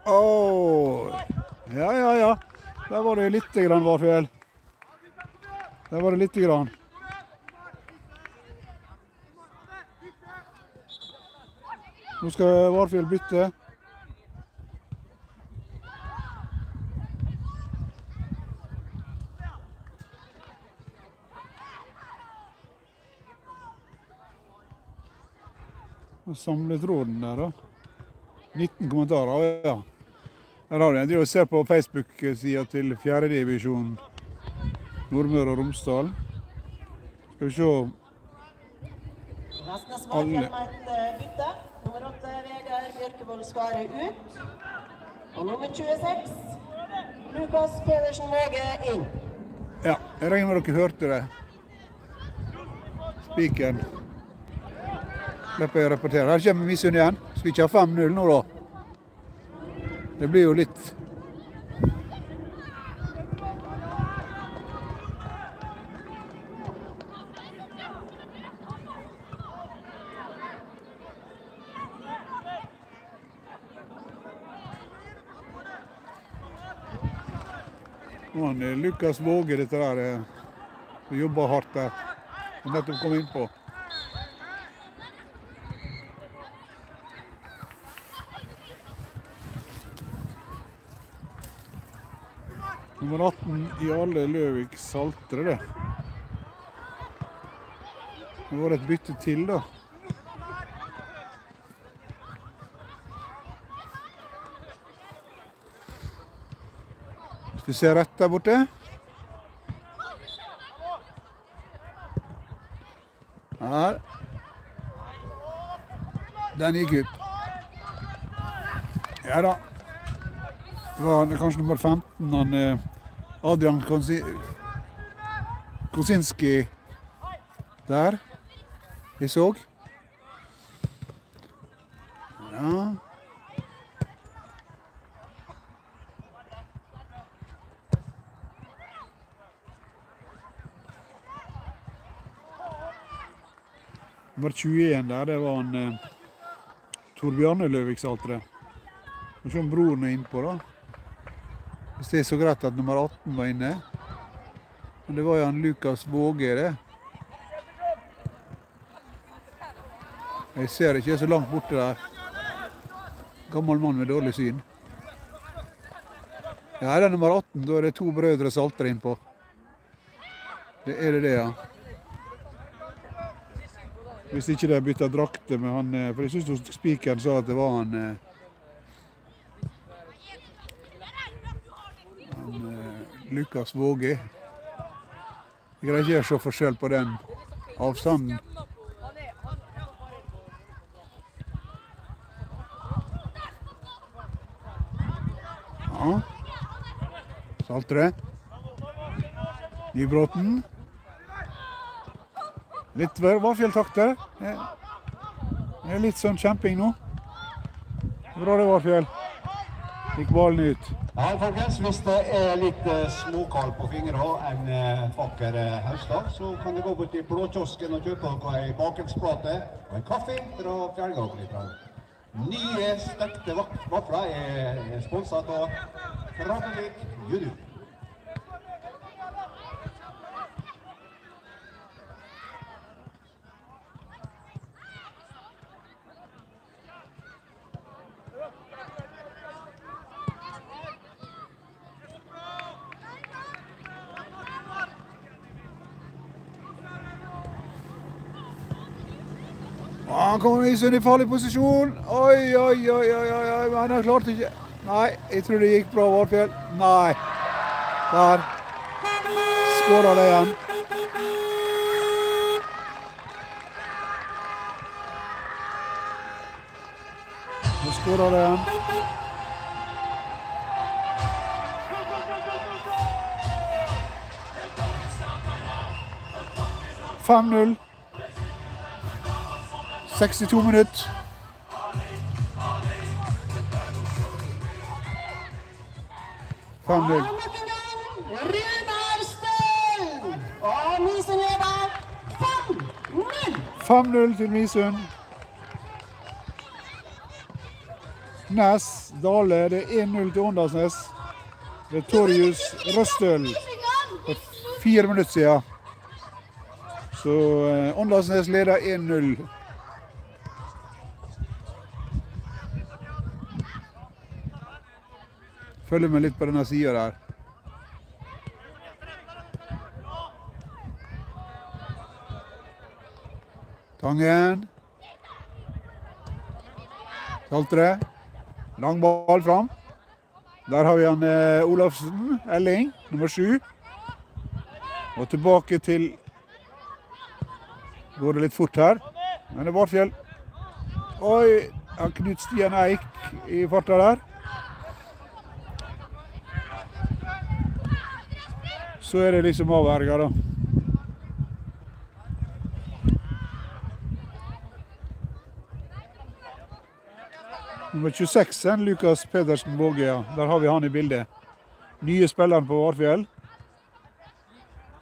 Åh. Ja, ja, ja. Der var det litt grann, Varfjell. Der var det litt grann. Nå skal Varfjell bytte. Og samle tråden der da. 19 kommentarer, ja. Der har vi en. Jeg ser på Facebook-siden til 4. divisjon Nordmøre og Romsdal. Skal vi se. Vestnes Varfjell med et bytte. Nummer 8, Vegar Bjørkevoll Skare ut. Og nummer 26, Lucas Pedersen Våge inn. Ja, jeg regner med dere hørte det. Spiken. Slipper jeg å rapportere. Her kommer Midsund igjen. Skal vi ikke ha 5-0 nå da? Det blir jo litt. Man, Lucas Våge, dette der. Du jobber hardt der. Du nettopp kom inn på. Nummer 18 i Alle Løvik Salte det. Det var et bytte til da. Skal vi se rett der borte? Her. Den gikk ut. Ja da. Det var kanskje nummer 15, han Adrian Kosinski der, jeg så. Ja. Nummer 21 der, det var han Tor-Bjarne Løvik Salte. Nå ser han broren er innpå da. Hvis det er så greit at nummer 18 var inne. Men det var jo han Lucas Våge det. Jeg ser ikke, jeg er så langt borte der. Gammel mann med dårlig syn. Ja, her er nummer 18, da er det to brødre Salter inn på. Det er det, ja. Hvis ikke de bytter drakte med han, for jeg synes spikeren sa at det var han... Lucas Våge. Jeg greier ikke å se forskjell på den avstanden. Ja. Saltre. Nybråten. Litt Varfjell-takter. Det er litt sånn kjemping nå. Bra det, Varfjell. Gikk ballen ut. Ja, folkens, hvis det er litt småkall på fingrene en vakker høstdag, så kan det gå bort i blåkiosken og kjøpe dere en bakelsplate og en kaffe for å fjerne dere litt. Nye stekte vafler er sponset av Robelik junior. Han kommer Midsund i farlig posisjon. Oi, men han har klart ikke. Nei, jeg tror det gikk bra, Varfjell. Nei. Der. Skårer det igjen. Nå skårer det igjen. Fem 0. 62 minutter. Fandel. Fandel til Midsund. Næs, Dahle, det er 1-0 til Åndalsnes. Det er Torjus Røstøl for 4 minutter siden. Så Åndalsnes leder 1-0. Følger med litt på denne siden der. Tangen. Saltre. Lang ball fram. Der har vi han Olafsen, Elling, nummer 7. Og tilbake til... Går det litt fort her. Men det er Varfjell. Oi, han Knut Stian Eik i farta der. Så er det liksom avverget da. Nummer 26, Lucas Pedersen Våge, ja. Der har vi han i bildet. Nye spilleren på Varfjell,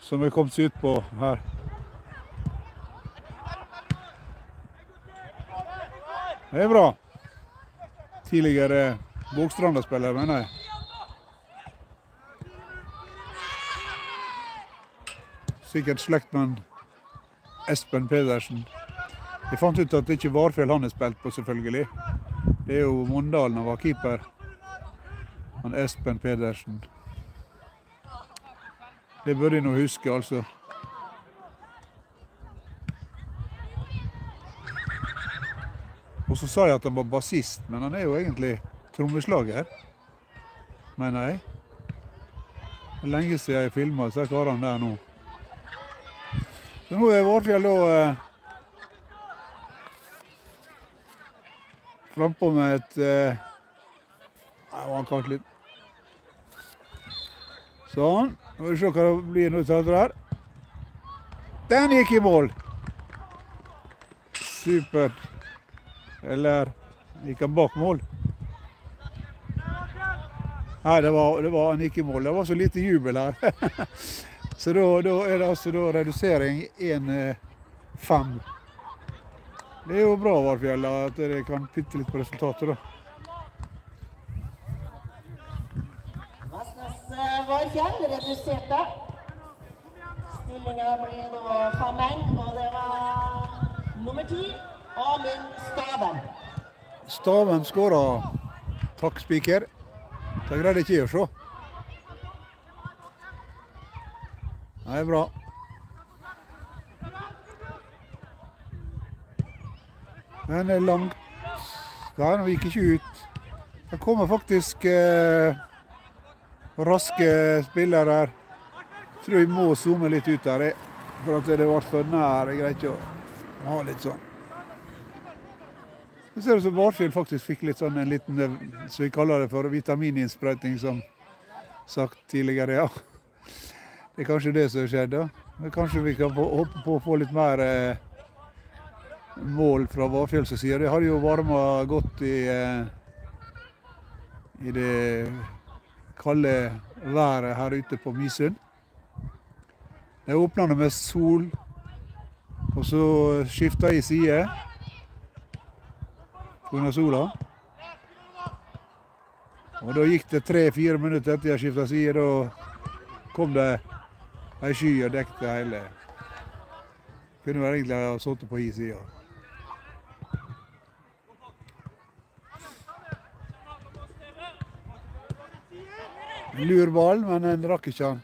som vi kom ut på her. Det er bra. Tidligere Bogstranda-spiller, mener jeg. Sikkert slektmann Espen Pedersen. Jeg fant ut at det ikke var Varfjell han er spilt på, selvfølgelig. Det er jo Mondalen han var keeper. Han Espen Pedersen. Det burde jeg nå huske, altså. Og så sa jeg at han var bassist, men han er jo egentlig trommeslager. Mener jeg. Lenge siden jeg filmet, så jeg klarer han der nå. Så nå er Varfjell da frampå med et han kan litt. Sånn. Nå må vi se hva det blir nå til her. Den gikk i mål. Supert. Eller gikk han bak mål? Nei, det var han gikk i mål. Det var så lite jubel her. Så da er det altså da redusering 1-5. Det er jo bra, Varfjell, at dere kan pytte litt på resultatet da. Vestnes Varfjell reduserte. Stillingen blir nå 5-1, og det var nummer 10, Amund Stavem. Stavem skårer. Takk, spiker. Det greide ikke å se. Det er bra. Den er langt. Den gikk ikke ut. Det kommer faktisk raske spillere her. Jeg tror vi må zoome litt ut der. For at det var for nær. Jeg greier ikke å ha litt sånn. Det ser ut som Varfjell faktisk fikk litt sånn en liten, så vi kaller det for vitamininnsprøyting, som sagt tidligere, ja. Det er kanskje det som skjedde. Kanskje vi kan håpe på å få litt mer mål fra Varfjell som sier. Det har jo varmet godt i det kalde været her ute på Midsund. Det åpner med sol, og så skifter jeg side på grunn av sola. Og da gikk det 3-4 minutter etter jeg skiftet side, og kom det en sky og dekte hele. Kunne vel egentlig ha satt på i siden. Lur ball, men en rakk ikke han.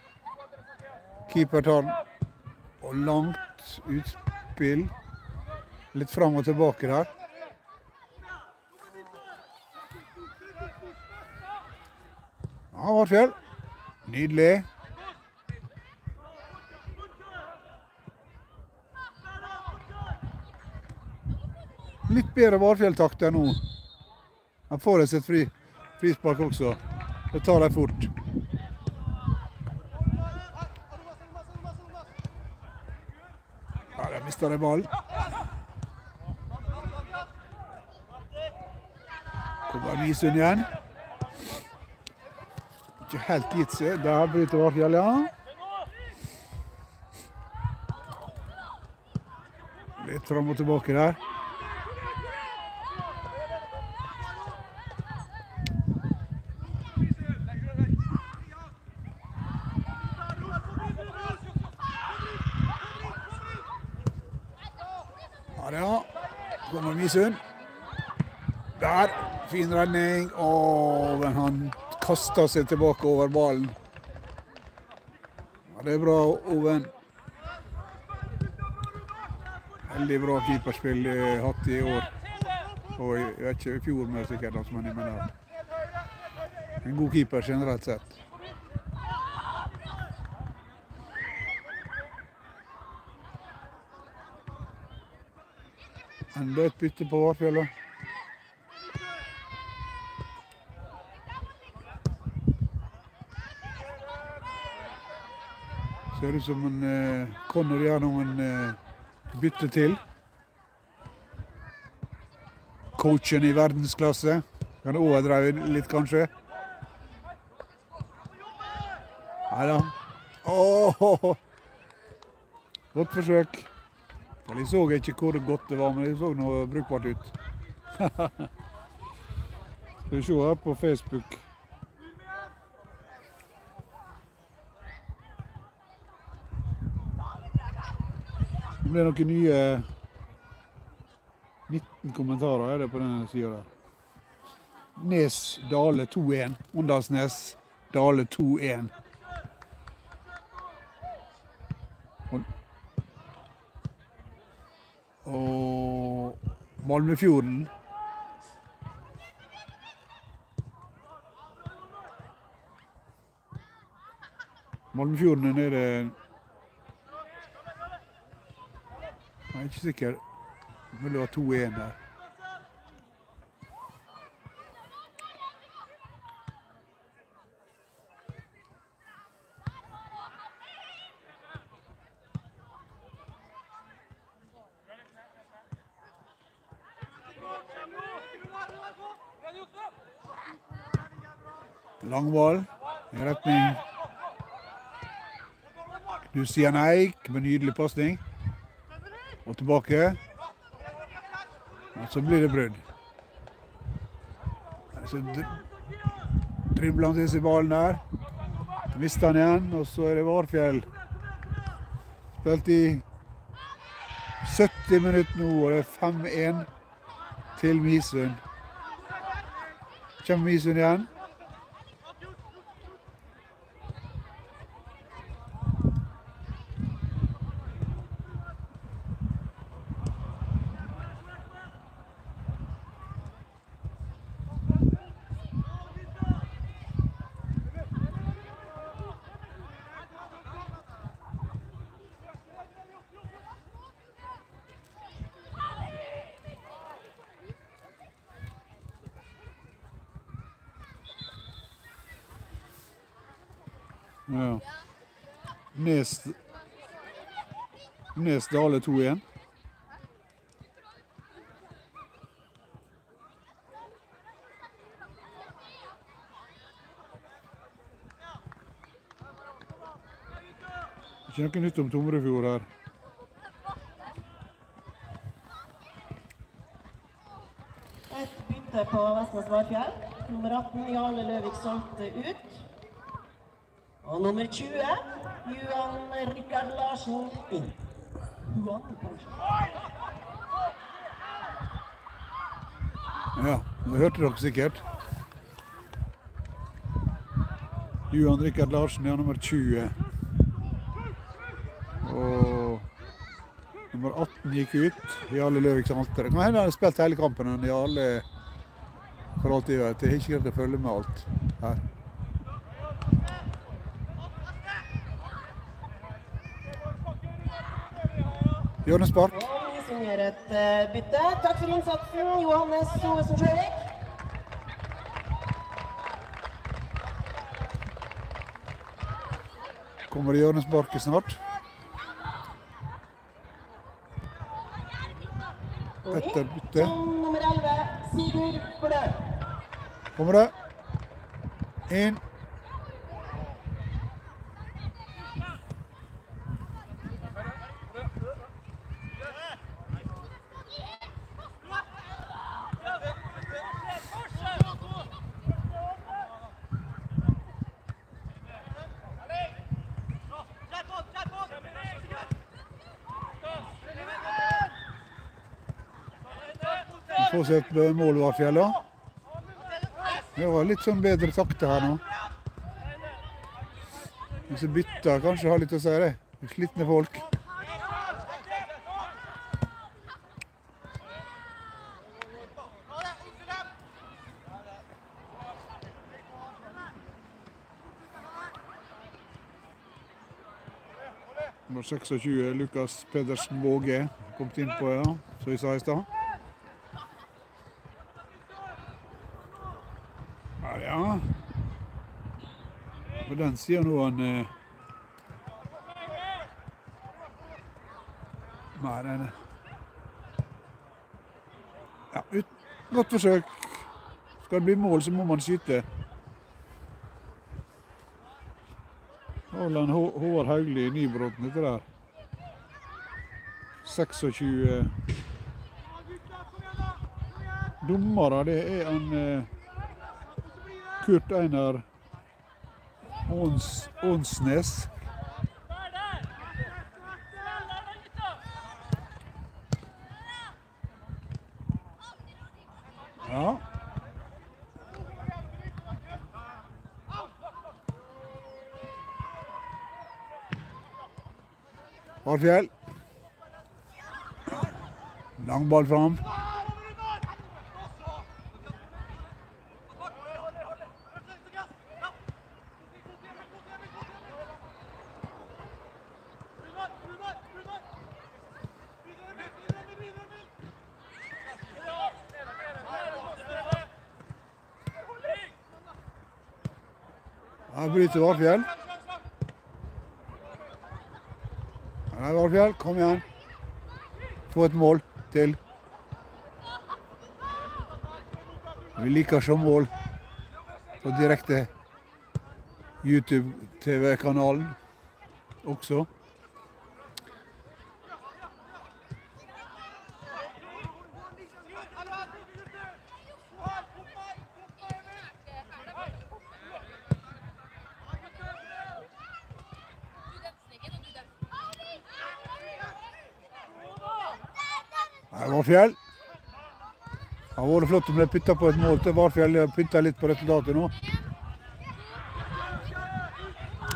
Keeper tar den. Og langt utspill. Litt fram og tilbake der. Ja, Varfjell. Nydelig. Litt bedre Varfjell-takt enn nå. Han får sitt frispark også. Det tar det fort. Ja, der mistet det ball. Kommer Nysund igjen. Ikke helt gitt seg. Der bryter Varfjell, ja. Litt frem og tilbake der. Ja, ja. Kommer Nysund. Der. Fin redning. Åh, men han kastet seg tilbake over ballen. Ja, det er bra, Oven. Veldig bra keeperspill hatt i år. Og jeg vet ikke, i fjor med sikkert, altså, men jeg mener en god keeper generelt sett. En løt bytte på Varfjellet. Det ser ut som en Connor gjør noen bytte til. Coachen i verdensklasse. Kan overdreve litt, kanskje. Neida. Åh! Godt forsøk. For de så ikke hvor godt det var, men de så noe brukbart ut. Skal vi se her på Facebook. Det ble noen nye 19 kommentarer, er det på denne siden der. Nes, Dahle 2-1. Åndalsnes, Dahle 2-1. Og Malmefjorden. Malmefjorden er nede. Jeg er ikke sikker. Det vil være 2-1 der. Langball. I retning. Knut Stian Eik med nydelig passning. Og tilbake. Og så blir det brudd. Så dribler han til seg ballen der. Mister han igjen, og så er det Varfjell. Spilt i 70 minutter nå, og det er 5-1 til Midsund. Kommer Midsund igjen. Ja. Nes Dahle 2-1. Ikke noe nytt om Tomrefjord her. Reist begynte på Vestnes Varfjell. Nummer 18, Jarle Løvik Salte ut. Og nummer 20, Juan Richard Larsen inn. Juan, kanskje. Ja, det hørte dere sikkert. Johan Richard Larsen er nummer 20. Og nummer 18 gikk ut. Jarle Løvik Salte. Det kan hende han har spilt hele kampen. Men Jarle, for alt jeg vet, er ikke greit å følge med alt her. Johannes Bark. Og som gjør et bytte. Takk for innsatsen, Johannes Ovesen Sjøvik. Kommer Johannes Bark snart. Etter bytte. Nummer 11, Sigurd Bordø. Kommer det. Inn. Fortsett mål Varfjell. Det var litt sånn bedre takter her nå. Hvis vi bytter, kanskje har litt å si det. Det er slitne folk. Nummer 26, Lucas Pedersen Våge, kom inn på, ja, så vi sa i stad. Ja. På den siden nå han nei. Ja, godt forsøk. Skal det bli mål så må man skyte. Håvard Haugli Nybråten etter der. 26. Dommere, det er han Kurt Einar Ansnes. Ja. Varfjell. Lang ball fram. Bryter Varfjell. Nei, Varfjell, kom igjen. Få et mål til. Vi liker som mål på direkte YouTube-tv-kanalen også. Varfjell. Det har vært flott om det pyttet på et mål til. Varfjell pyntet litt på resultatet nå.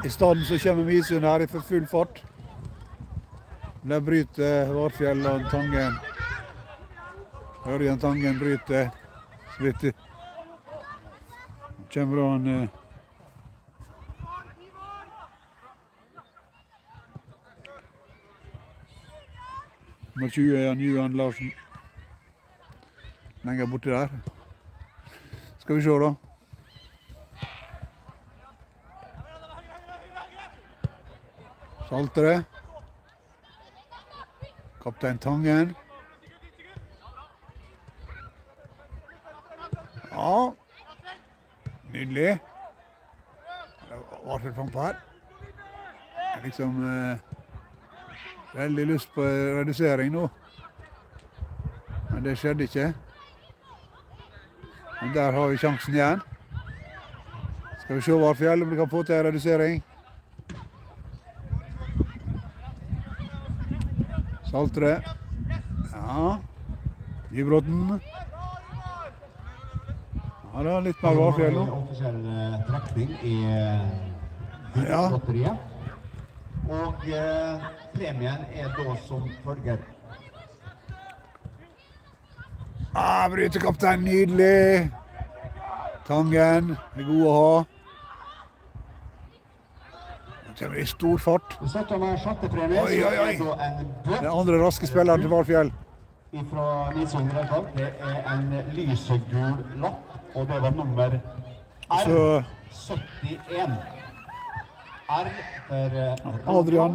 I stedet så kommer Midsund her i full fart. Der bryter Varfjell og Tangen. Ørjan Tangen bryter. Splitter. Kommer han... Nummer 20 er Johan Larsen. Lenger borte der. Skal vi se da. Salter det. Kaptein Tangen. Ja. Nydelig. Varfjell fang på her. Liksom... Veldig lyst på redusering nå. Men det skjedde ikke. Men der har vi sjansen igjen. Skal vi se Varfjell om vi kan få til en redusering. Saltre. Ja. Nybråten. Ja, det er litt mer Varfjell nå. Offisiell trekning i lotteriet. Og premien er da som følger. Ah, brytekaptein, nydelig. Tangen er god å ha. Det kommer i stor fart. Oi, oi, oi. Den andre raske spilleren til Varfjell. Fra Midsund, det er en lysegul lapp, og det var nummer R71. R for Adrian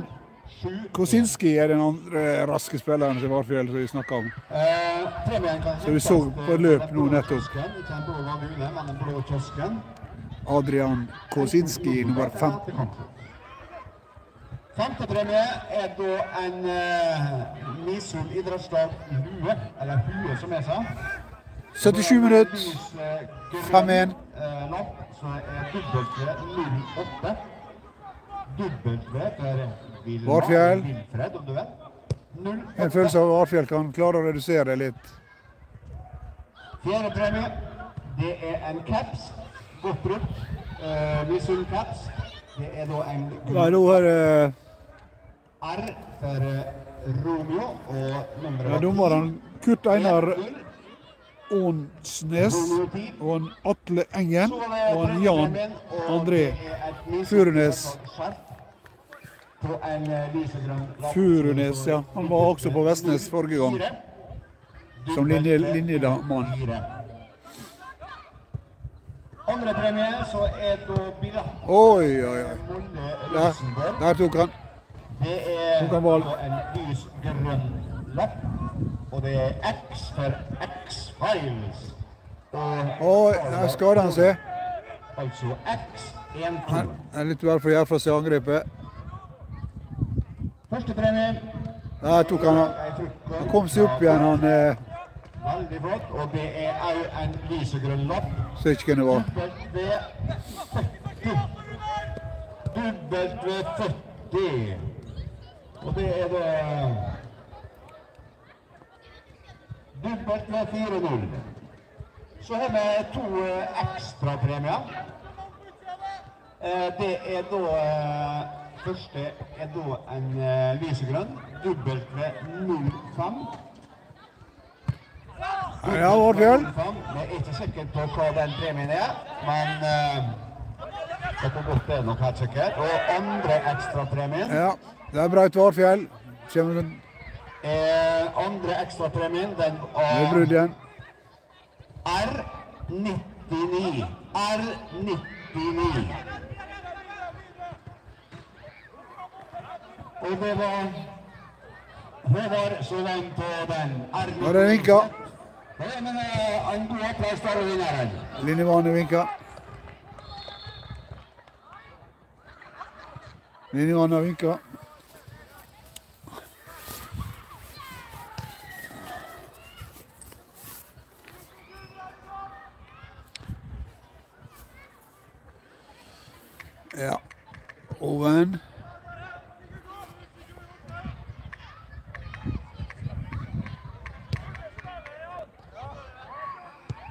Kosinski er den andre raske spilleren til Varfjell som vi snakket om. Så vi så på løp nå nettopp. Adrian Kosinski, nummer 15. Femte premie er da en Midsund idrettslag lue, eller hue som jeg sa. 77 minutter, 5-1. Lapp, så er W08. W for Varfjell. En følelse av Varfjell kan klare å redusere litt. Fjerde premie, det er en caps. Godt brukt. Midsund caps. Det er da en R for Romeo og nummer 10. Dommeren Kurt Einar Ansnes og Atle Engen og Jan-Andre Furnes. Furnes, ja. Han var også på Vestnes forrige gang. Som linjedamann. Andre premie, så er det Bilat. Oi, oi, oi. Der tok han. Det er en lysgrønn lapp. Og det er X for X-Files. Oi, der skader han seg. Altså X-1-2. Det er litt vel for jævla seg angrepet. Første premien. Der tok han. Han kom seg opp igjen, han. Veldig flott, og det er jo en lysegrønn lapp. Så ikke kunne være. W40. Og det er det. W40. Så har vi to ekstra premier. Det er da. Første er da en lysegrønn, W05. Ja, Varfjell. Det er ikke sikkert på hva den premien er, men det kan godt være nok helt sikkert. Og andre ekstra premien. Ja, det er Braut Varfjell. Andre ekstra premien, den er R99. R99. Og det var Håvard Søreng på den. Nå er det vinka. Det er en god plass der og vinneren. Linjevann er vinka. Linjevann er vinka. Ja. Oven.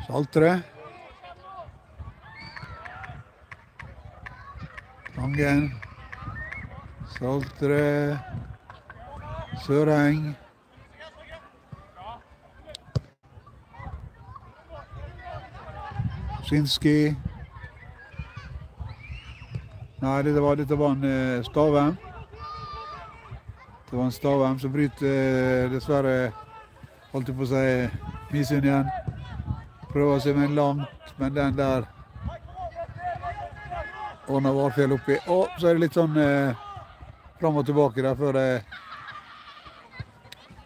Saltre. Tangen. Saltre. Søreng. Kosinski. Nei, dette var en Stavem. Det var en Stavem som bryter dessverre holdt på seg Midsund igjen. Prøver seg med langt, men den der ordner Varfjell oppi. Og så er det litt sånn fram og tilbake der før det.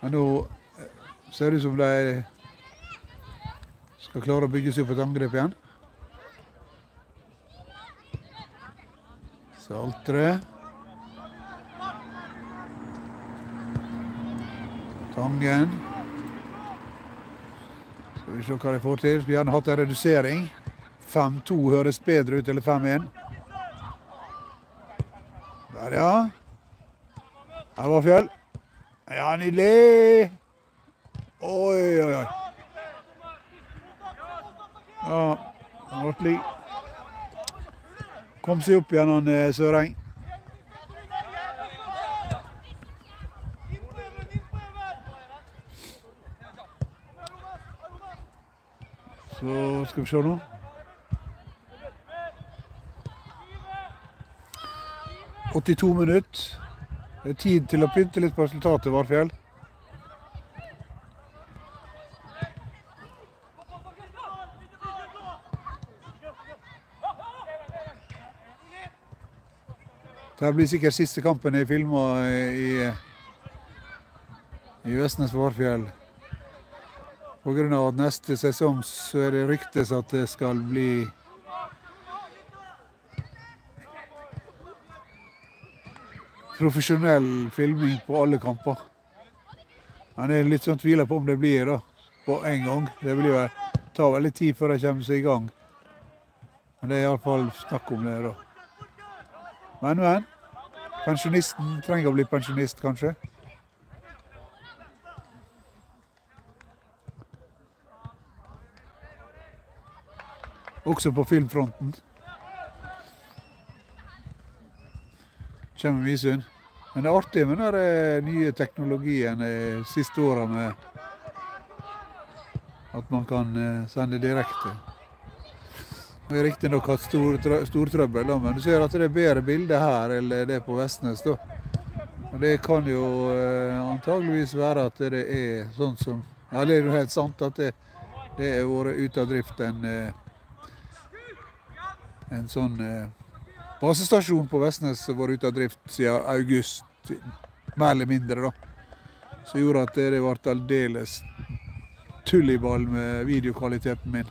Men nå ser det ut som de skal klare å bygge seg opp et angrep igjen. Saltre. Tangen. Vi ser hva de får til. Vi har hatt en redusering. 5-2 høres bedre ut, eller 5-1. Der, ja. Her var Fjell. Ja, nydelig. Oi, oi, oi. Ja, Hartli. Kom seg opp igjen, han Søreng. Så skal vi se nå. Nå 82 minutter. Det er tid til å pynte litt på resultatet, Varfjell. Det blir sikkert siste kampen jeg filmer i Vestnes Varfjell. På grunn av at neste sesong så er det ryktes at det skal bli profesjonell filming på alle kamper. Men det er litt sånn tviler på om det blir da, på en gang. Det blir ta veldig tid før det kommer seg i gang. Men det er i alle fall snakk om det da. Men, pensjonisten trenger å bli pensjonist kanskje. Også på filmfronten. Kjemmer Midsund. Men det er artig med den nye teknologien de siste årene med at man kan sende direkte. Det er riktig nok hatt stor trøbbel, men du ser at det er bedre bilder her eller det på Vestnes. Det kan jo antageligvis være at det er sånn som... Ja, det er jo helt sant at det er vært ute av drift en sånn basestasjon på Vestnes som var ute av drift siden august, mer eller mindre da. Så gjorde at det ble aldeles tull i ball med videokvaliteten min.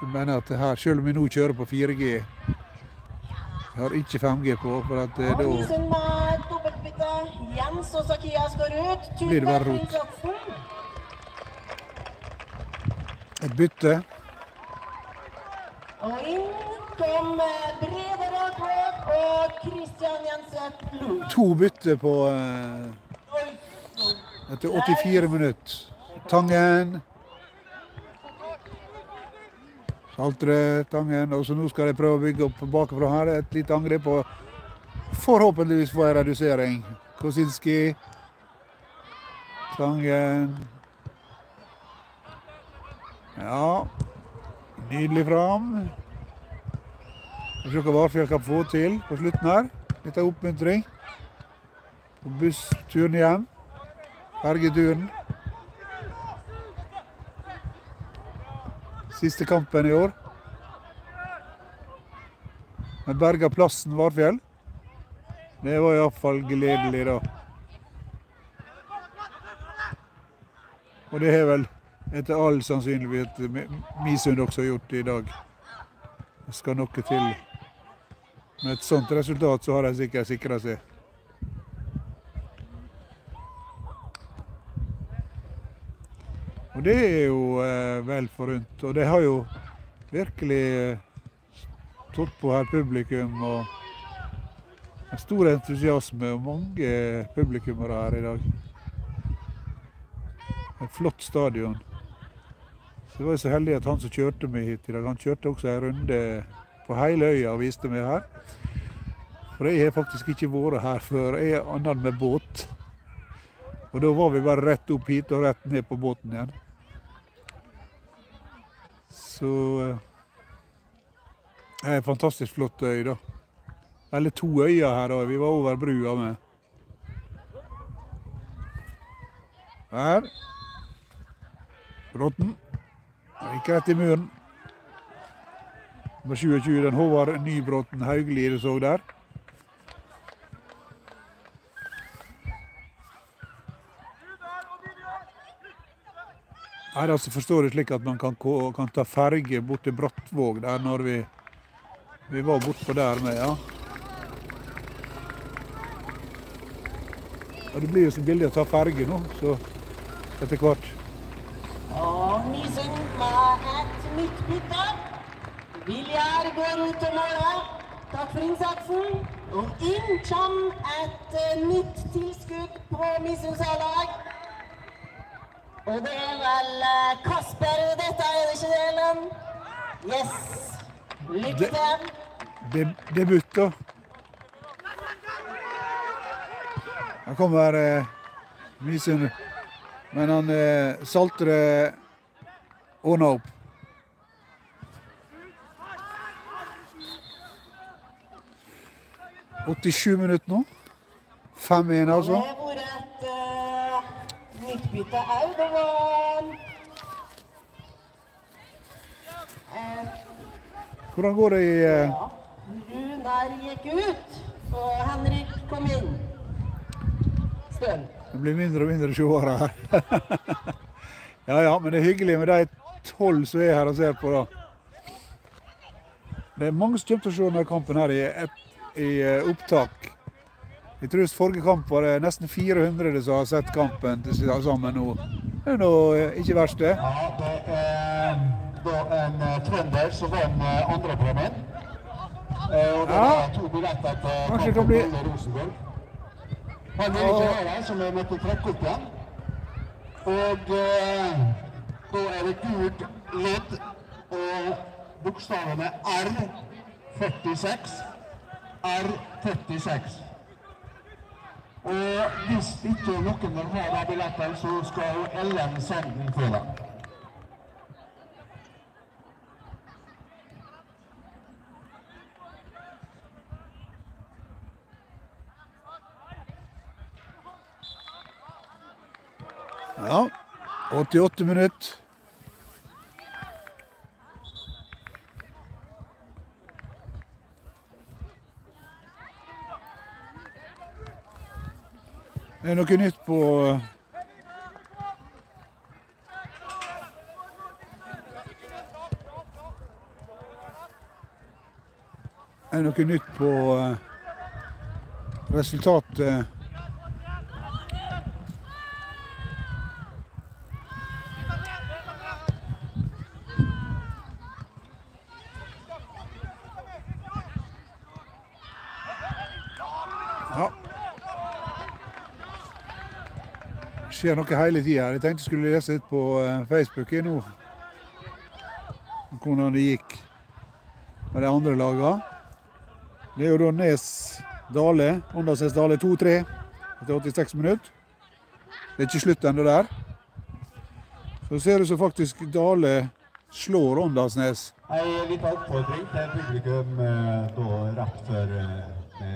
Så mener jeg at her, selv om vi nå kjører på 4G, jeg har ikke 5G på, for at det da blir det bare rot. Et bytte. Og inn kom Bredere Kløp og Kristian Jenseth Blod. To bytte på etter 84 minutter. Tangen. Saltre, Tangen. Og så nå skal de prøve å bygge opp bakfra her. Et litt angrep på forhåpentligvis for en redusering. Kosinski. Tangen. Ja. Nydelig fram. Vi ser hva Varfjell kan få til på slutten her. Litt av oppmuntring. På bussturen hjem. Fergeturen. Siste kampen i år. Men berga plassen Varfjell. Det var i hvert fall gledelig da. Og det er vel... Etter all sannsynlighet Midsund også har gjort det i dag. Det skal noe til. Med et sånt resultat så har de sikkert sikret seg. Og det er jo vel forunt. Og det har jo virkelig stått på her publikum. Og en stor entusiasme og mange publikummere her i dag. Et flott stadion. Så det var så heldig at han som kjørte meg hit i dag, han kjørte også en runde på hele øya og viste meg her. For jeg har faktisk ikke vært her før, jeg er annet med båt. Og da var vi bare rett opp hit og rett ned på båten igjen. Så det er en fantastisk flott øy da. Eller to øyer her da, vi var over brua med. Her. Bråten. Han gikk rett i muren. Nummer 27, den Håvard Nybråten Haugli du så der. Her altså forstår det slik at man kan ta ferge bort til Brattvåg der når vi var bort på der med, ja. Og det blir jo så billig å ta ferge nå, så etter hvert. Midsund med et nytt bytte. Villjard går ut til målet. Takk for innsatsen. Og inn kom et nytt tilskudd på Midsunds A-lag. Og det er vel Casper, dette er det ikke det, Ellen? Yes. Lykke til. Det butter. Han kommer Midsund, men han Salte ordner opp. Åtti 7 minutter nå. 5-1 altså. Det var et nyttbytte av. Det var... Hvordan går det i... Runar gikk ut, og Henrik kom inn. Støl. Det blir mindre og mindre sjåere her. Ja, men det er hyggelig med de 12 som er her og ser på da. Det er mange stømt å se denne kampen her i et i opptak. Jeg tror forrige kamp var det nesten 400 som har sett kampen sammen nå. Det er nå ikke verst det. Ja, det er da en trønder som vann andrepremien. Og det var 2 billetter til kampen Bølle Rosenborg. Han er ikke her som jeg måtte trekke opp igjen. Og da er det gult ledd og bokstavene R46. R36. Og hvis ikke noen vil ha deg billetter, så skal jo Ellen sende den til deg. Ja, 88 minutter. Det er noe nytt på resultatet. Det skjer noe hele tiden her. Jeg tenkte jeg skulle lese litt på Facebook nå. Hvordan det gikk med de andre lagene. Det er jo da Nes-Dale, Åndalsnes-Dale 2-3 etter 86 minutter. Det er ikke slutt enda der. Så ser du så faktisk Dale slår Åndalsnes. En liten oppfordring til publikum da rett før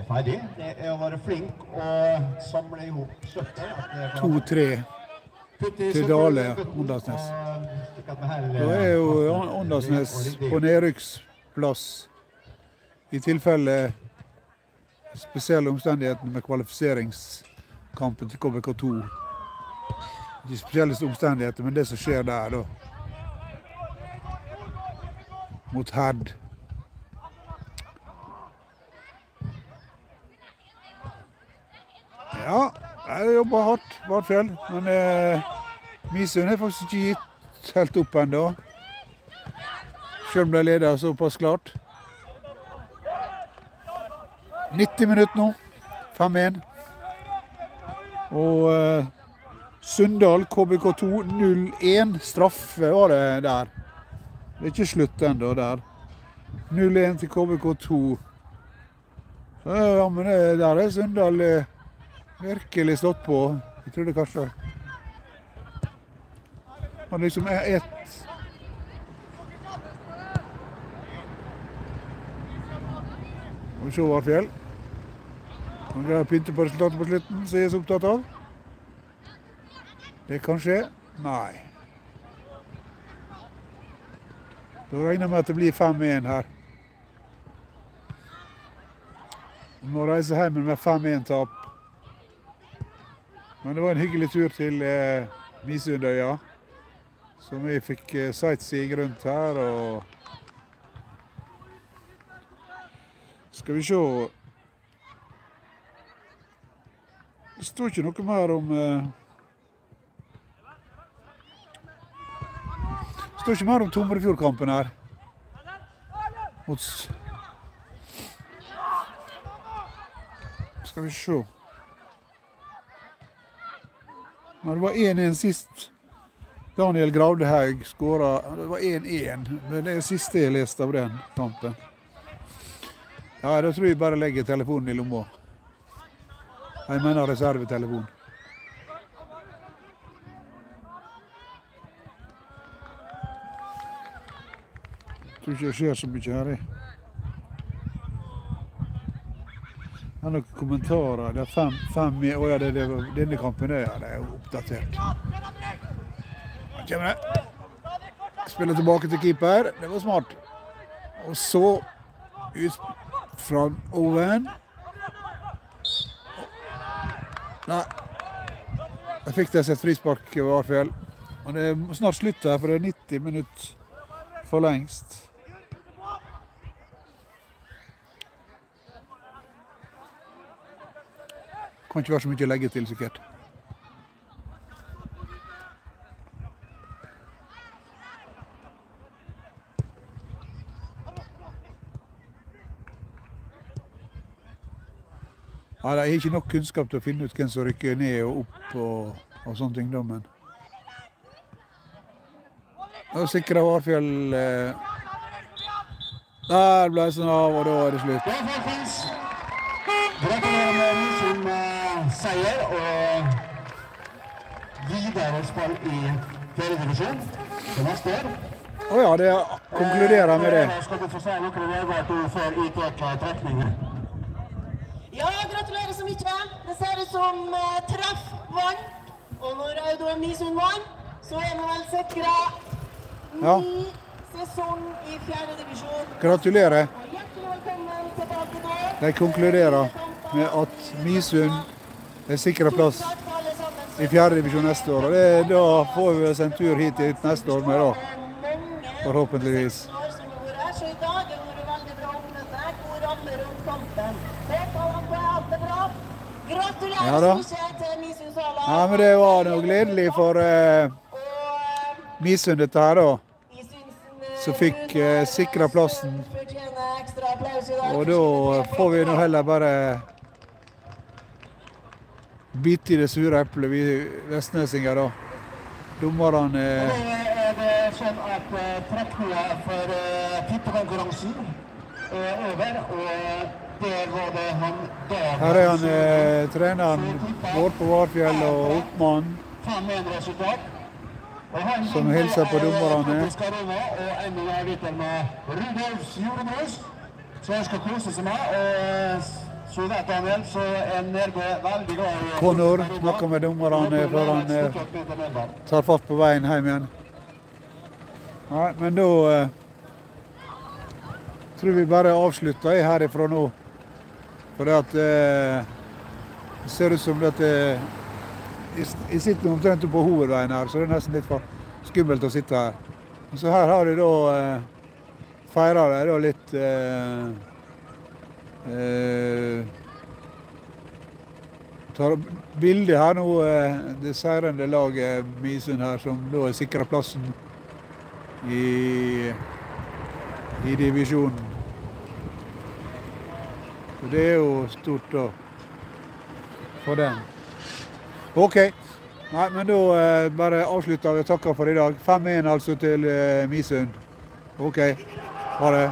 ferdig. Det er å være flink og samle ihop støtter. 2-3 til Dahle, Åndalsnes. Da er jo Åndalsnes på nedrykksplass i tilfelle spesielle omstendighetene med kvalifiseringskampen til KBK 2. De spesielle omstendighetene, men det som skjer der da. Mot Herd. Ja, jeg jobber hardt, Varfjell, men Midsund er faktisk ikke gitt helt opp enda. Selv om de leder såpass klart. 90 minutter nå, 5-1. Og Sunndal, KBK 2, 0-1, straffe var det der. Det er ikke slutt enda der. 0-1 til KBK 2. Så, ja, men der er Sunndal... virkelig slått på. Jeg trodde kanskje han liksom er ett. Og så Varfjell. Han greier å pynte på resultatet på slutten, så jeg er så opptatt av. Det kan skje. Nei. Da regner jeg med at det blir 5-1 her. Vi må reise hjem med 5-1-tap. Men det var en hyggelig tur til Misundøya, som vi fikk sightseeing rundt her. Skal vi se. Det står ikke noe mer om står ikke mer om Tomrefjord-kampen her. Skal vi se. Når det var 1-1 sist. Daniel Gravdehaug skåret. Det var 1-1. Men det er siste jeg leste av den kampen. Ja, da tror jeg bare legger telefonen i lomma. Jeg mener reservetelefonen. Jeg tror ikke det skjer så mye her. Det er noen kommentarer. Det er fem i... Åja, denne kampen er jo oppdatert. Nå kommer det. Spiller tilbake til keeper. Det var smart. Og så... ut fra oven. Nei. Jeg fikk det sett frispark i Varfjell. Og det er snart slutt her, for det er 90 minutter for lengst. Kan ikke være så mye å legge til, sikkert. Ja, det er ikke nok kunnskap til å finne ut hvem som rykker ned og opp og sånne ting, da, men... Nå sikrer Varfjell... Der ble sånn av, og da er det slutt. Varfjell finnes. Gratulerer med den som seier, og videre spill i fjerde divisjon. Det neste år. Åja, det konkluderer med det. Skal du få se noe om det var at du får utrettet trekninger? Ja, gratulerer så mye. Det ser ut som treff vann. Og når Audun Midsund vann, så er man vel sikre ny sesong i fjerde divisjon. Gratulerer. Og hjertelig velkommen tilbake nå. De konkluderer med at Midsund er sikre plass i fjerde divisjon neste år. Og da får vi en tur hit neste år med da. Forhåpentligvis. Så i dag er det veldig bra å møte deg. God ramme rundt kampen. Det kan han være alt det bra. Gratulerer så mye til Midsund Sala. Ja, men det var noe gledelig for Midsund dette her da. Så fikk sikret plassen. Og da får vi nå heller bare bit i det sure eplet vi vestnesinger da. Dommerne... Sånn at trekningen for tippekonkurransen er over, og der var det han der. Her er han, treneren vår på Varfjell og Oppmann, som hilser på dommerne. Og enda jeg vet det med Rudolfs Jordenbrus, så han skal kose seg med, og så vet han vel, så er Nergø veldig glad. Connor snakker med dommerne før han tar fatt på veien hjem igjen. Nei, men da tror vi bare avslutter jeg herifra nå. For det at det ser ut som at jeg sitter omtrent på hovedveien her, så det er nesten litt for skummelt å sitte her. Så her har jeg da feiret det da litt tar bildet her nå, det seirende laget Midsund her som da er sikret plassen i divisjonen. Så det er jo stort da for den. Ok, nei, men da bare avslutter vi og takker for i dag. 5-1 altså til Midsund. Ok, ha det.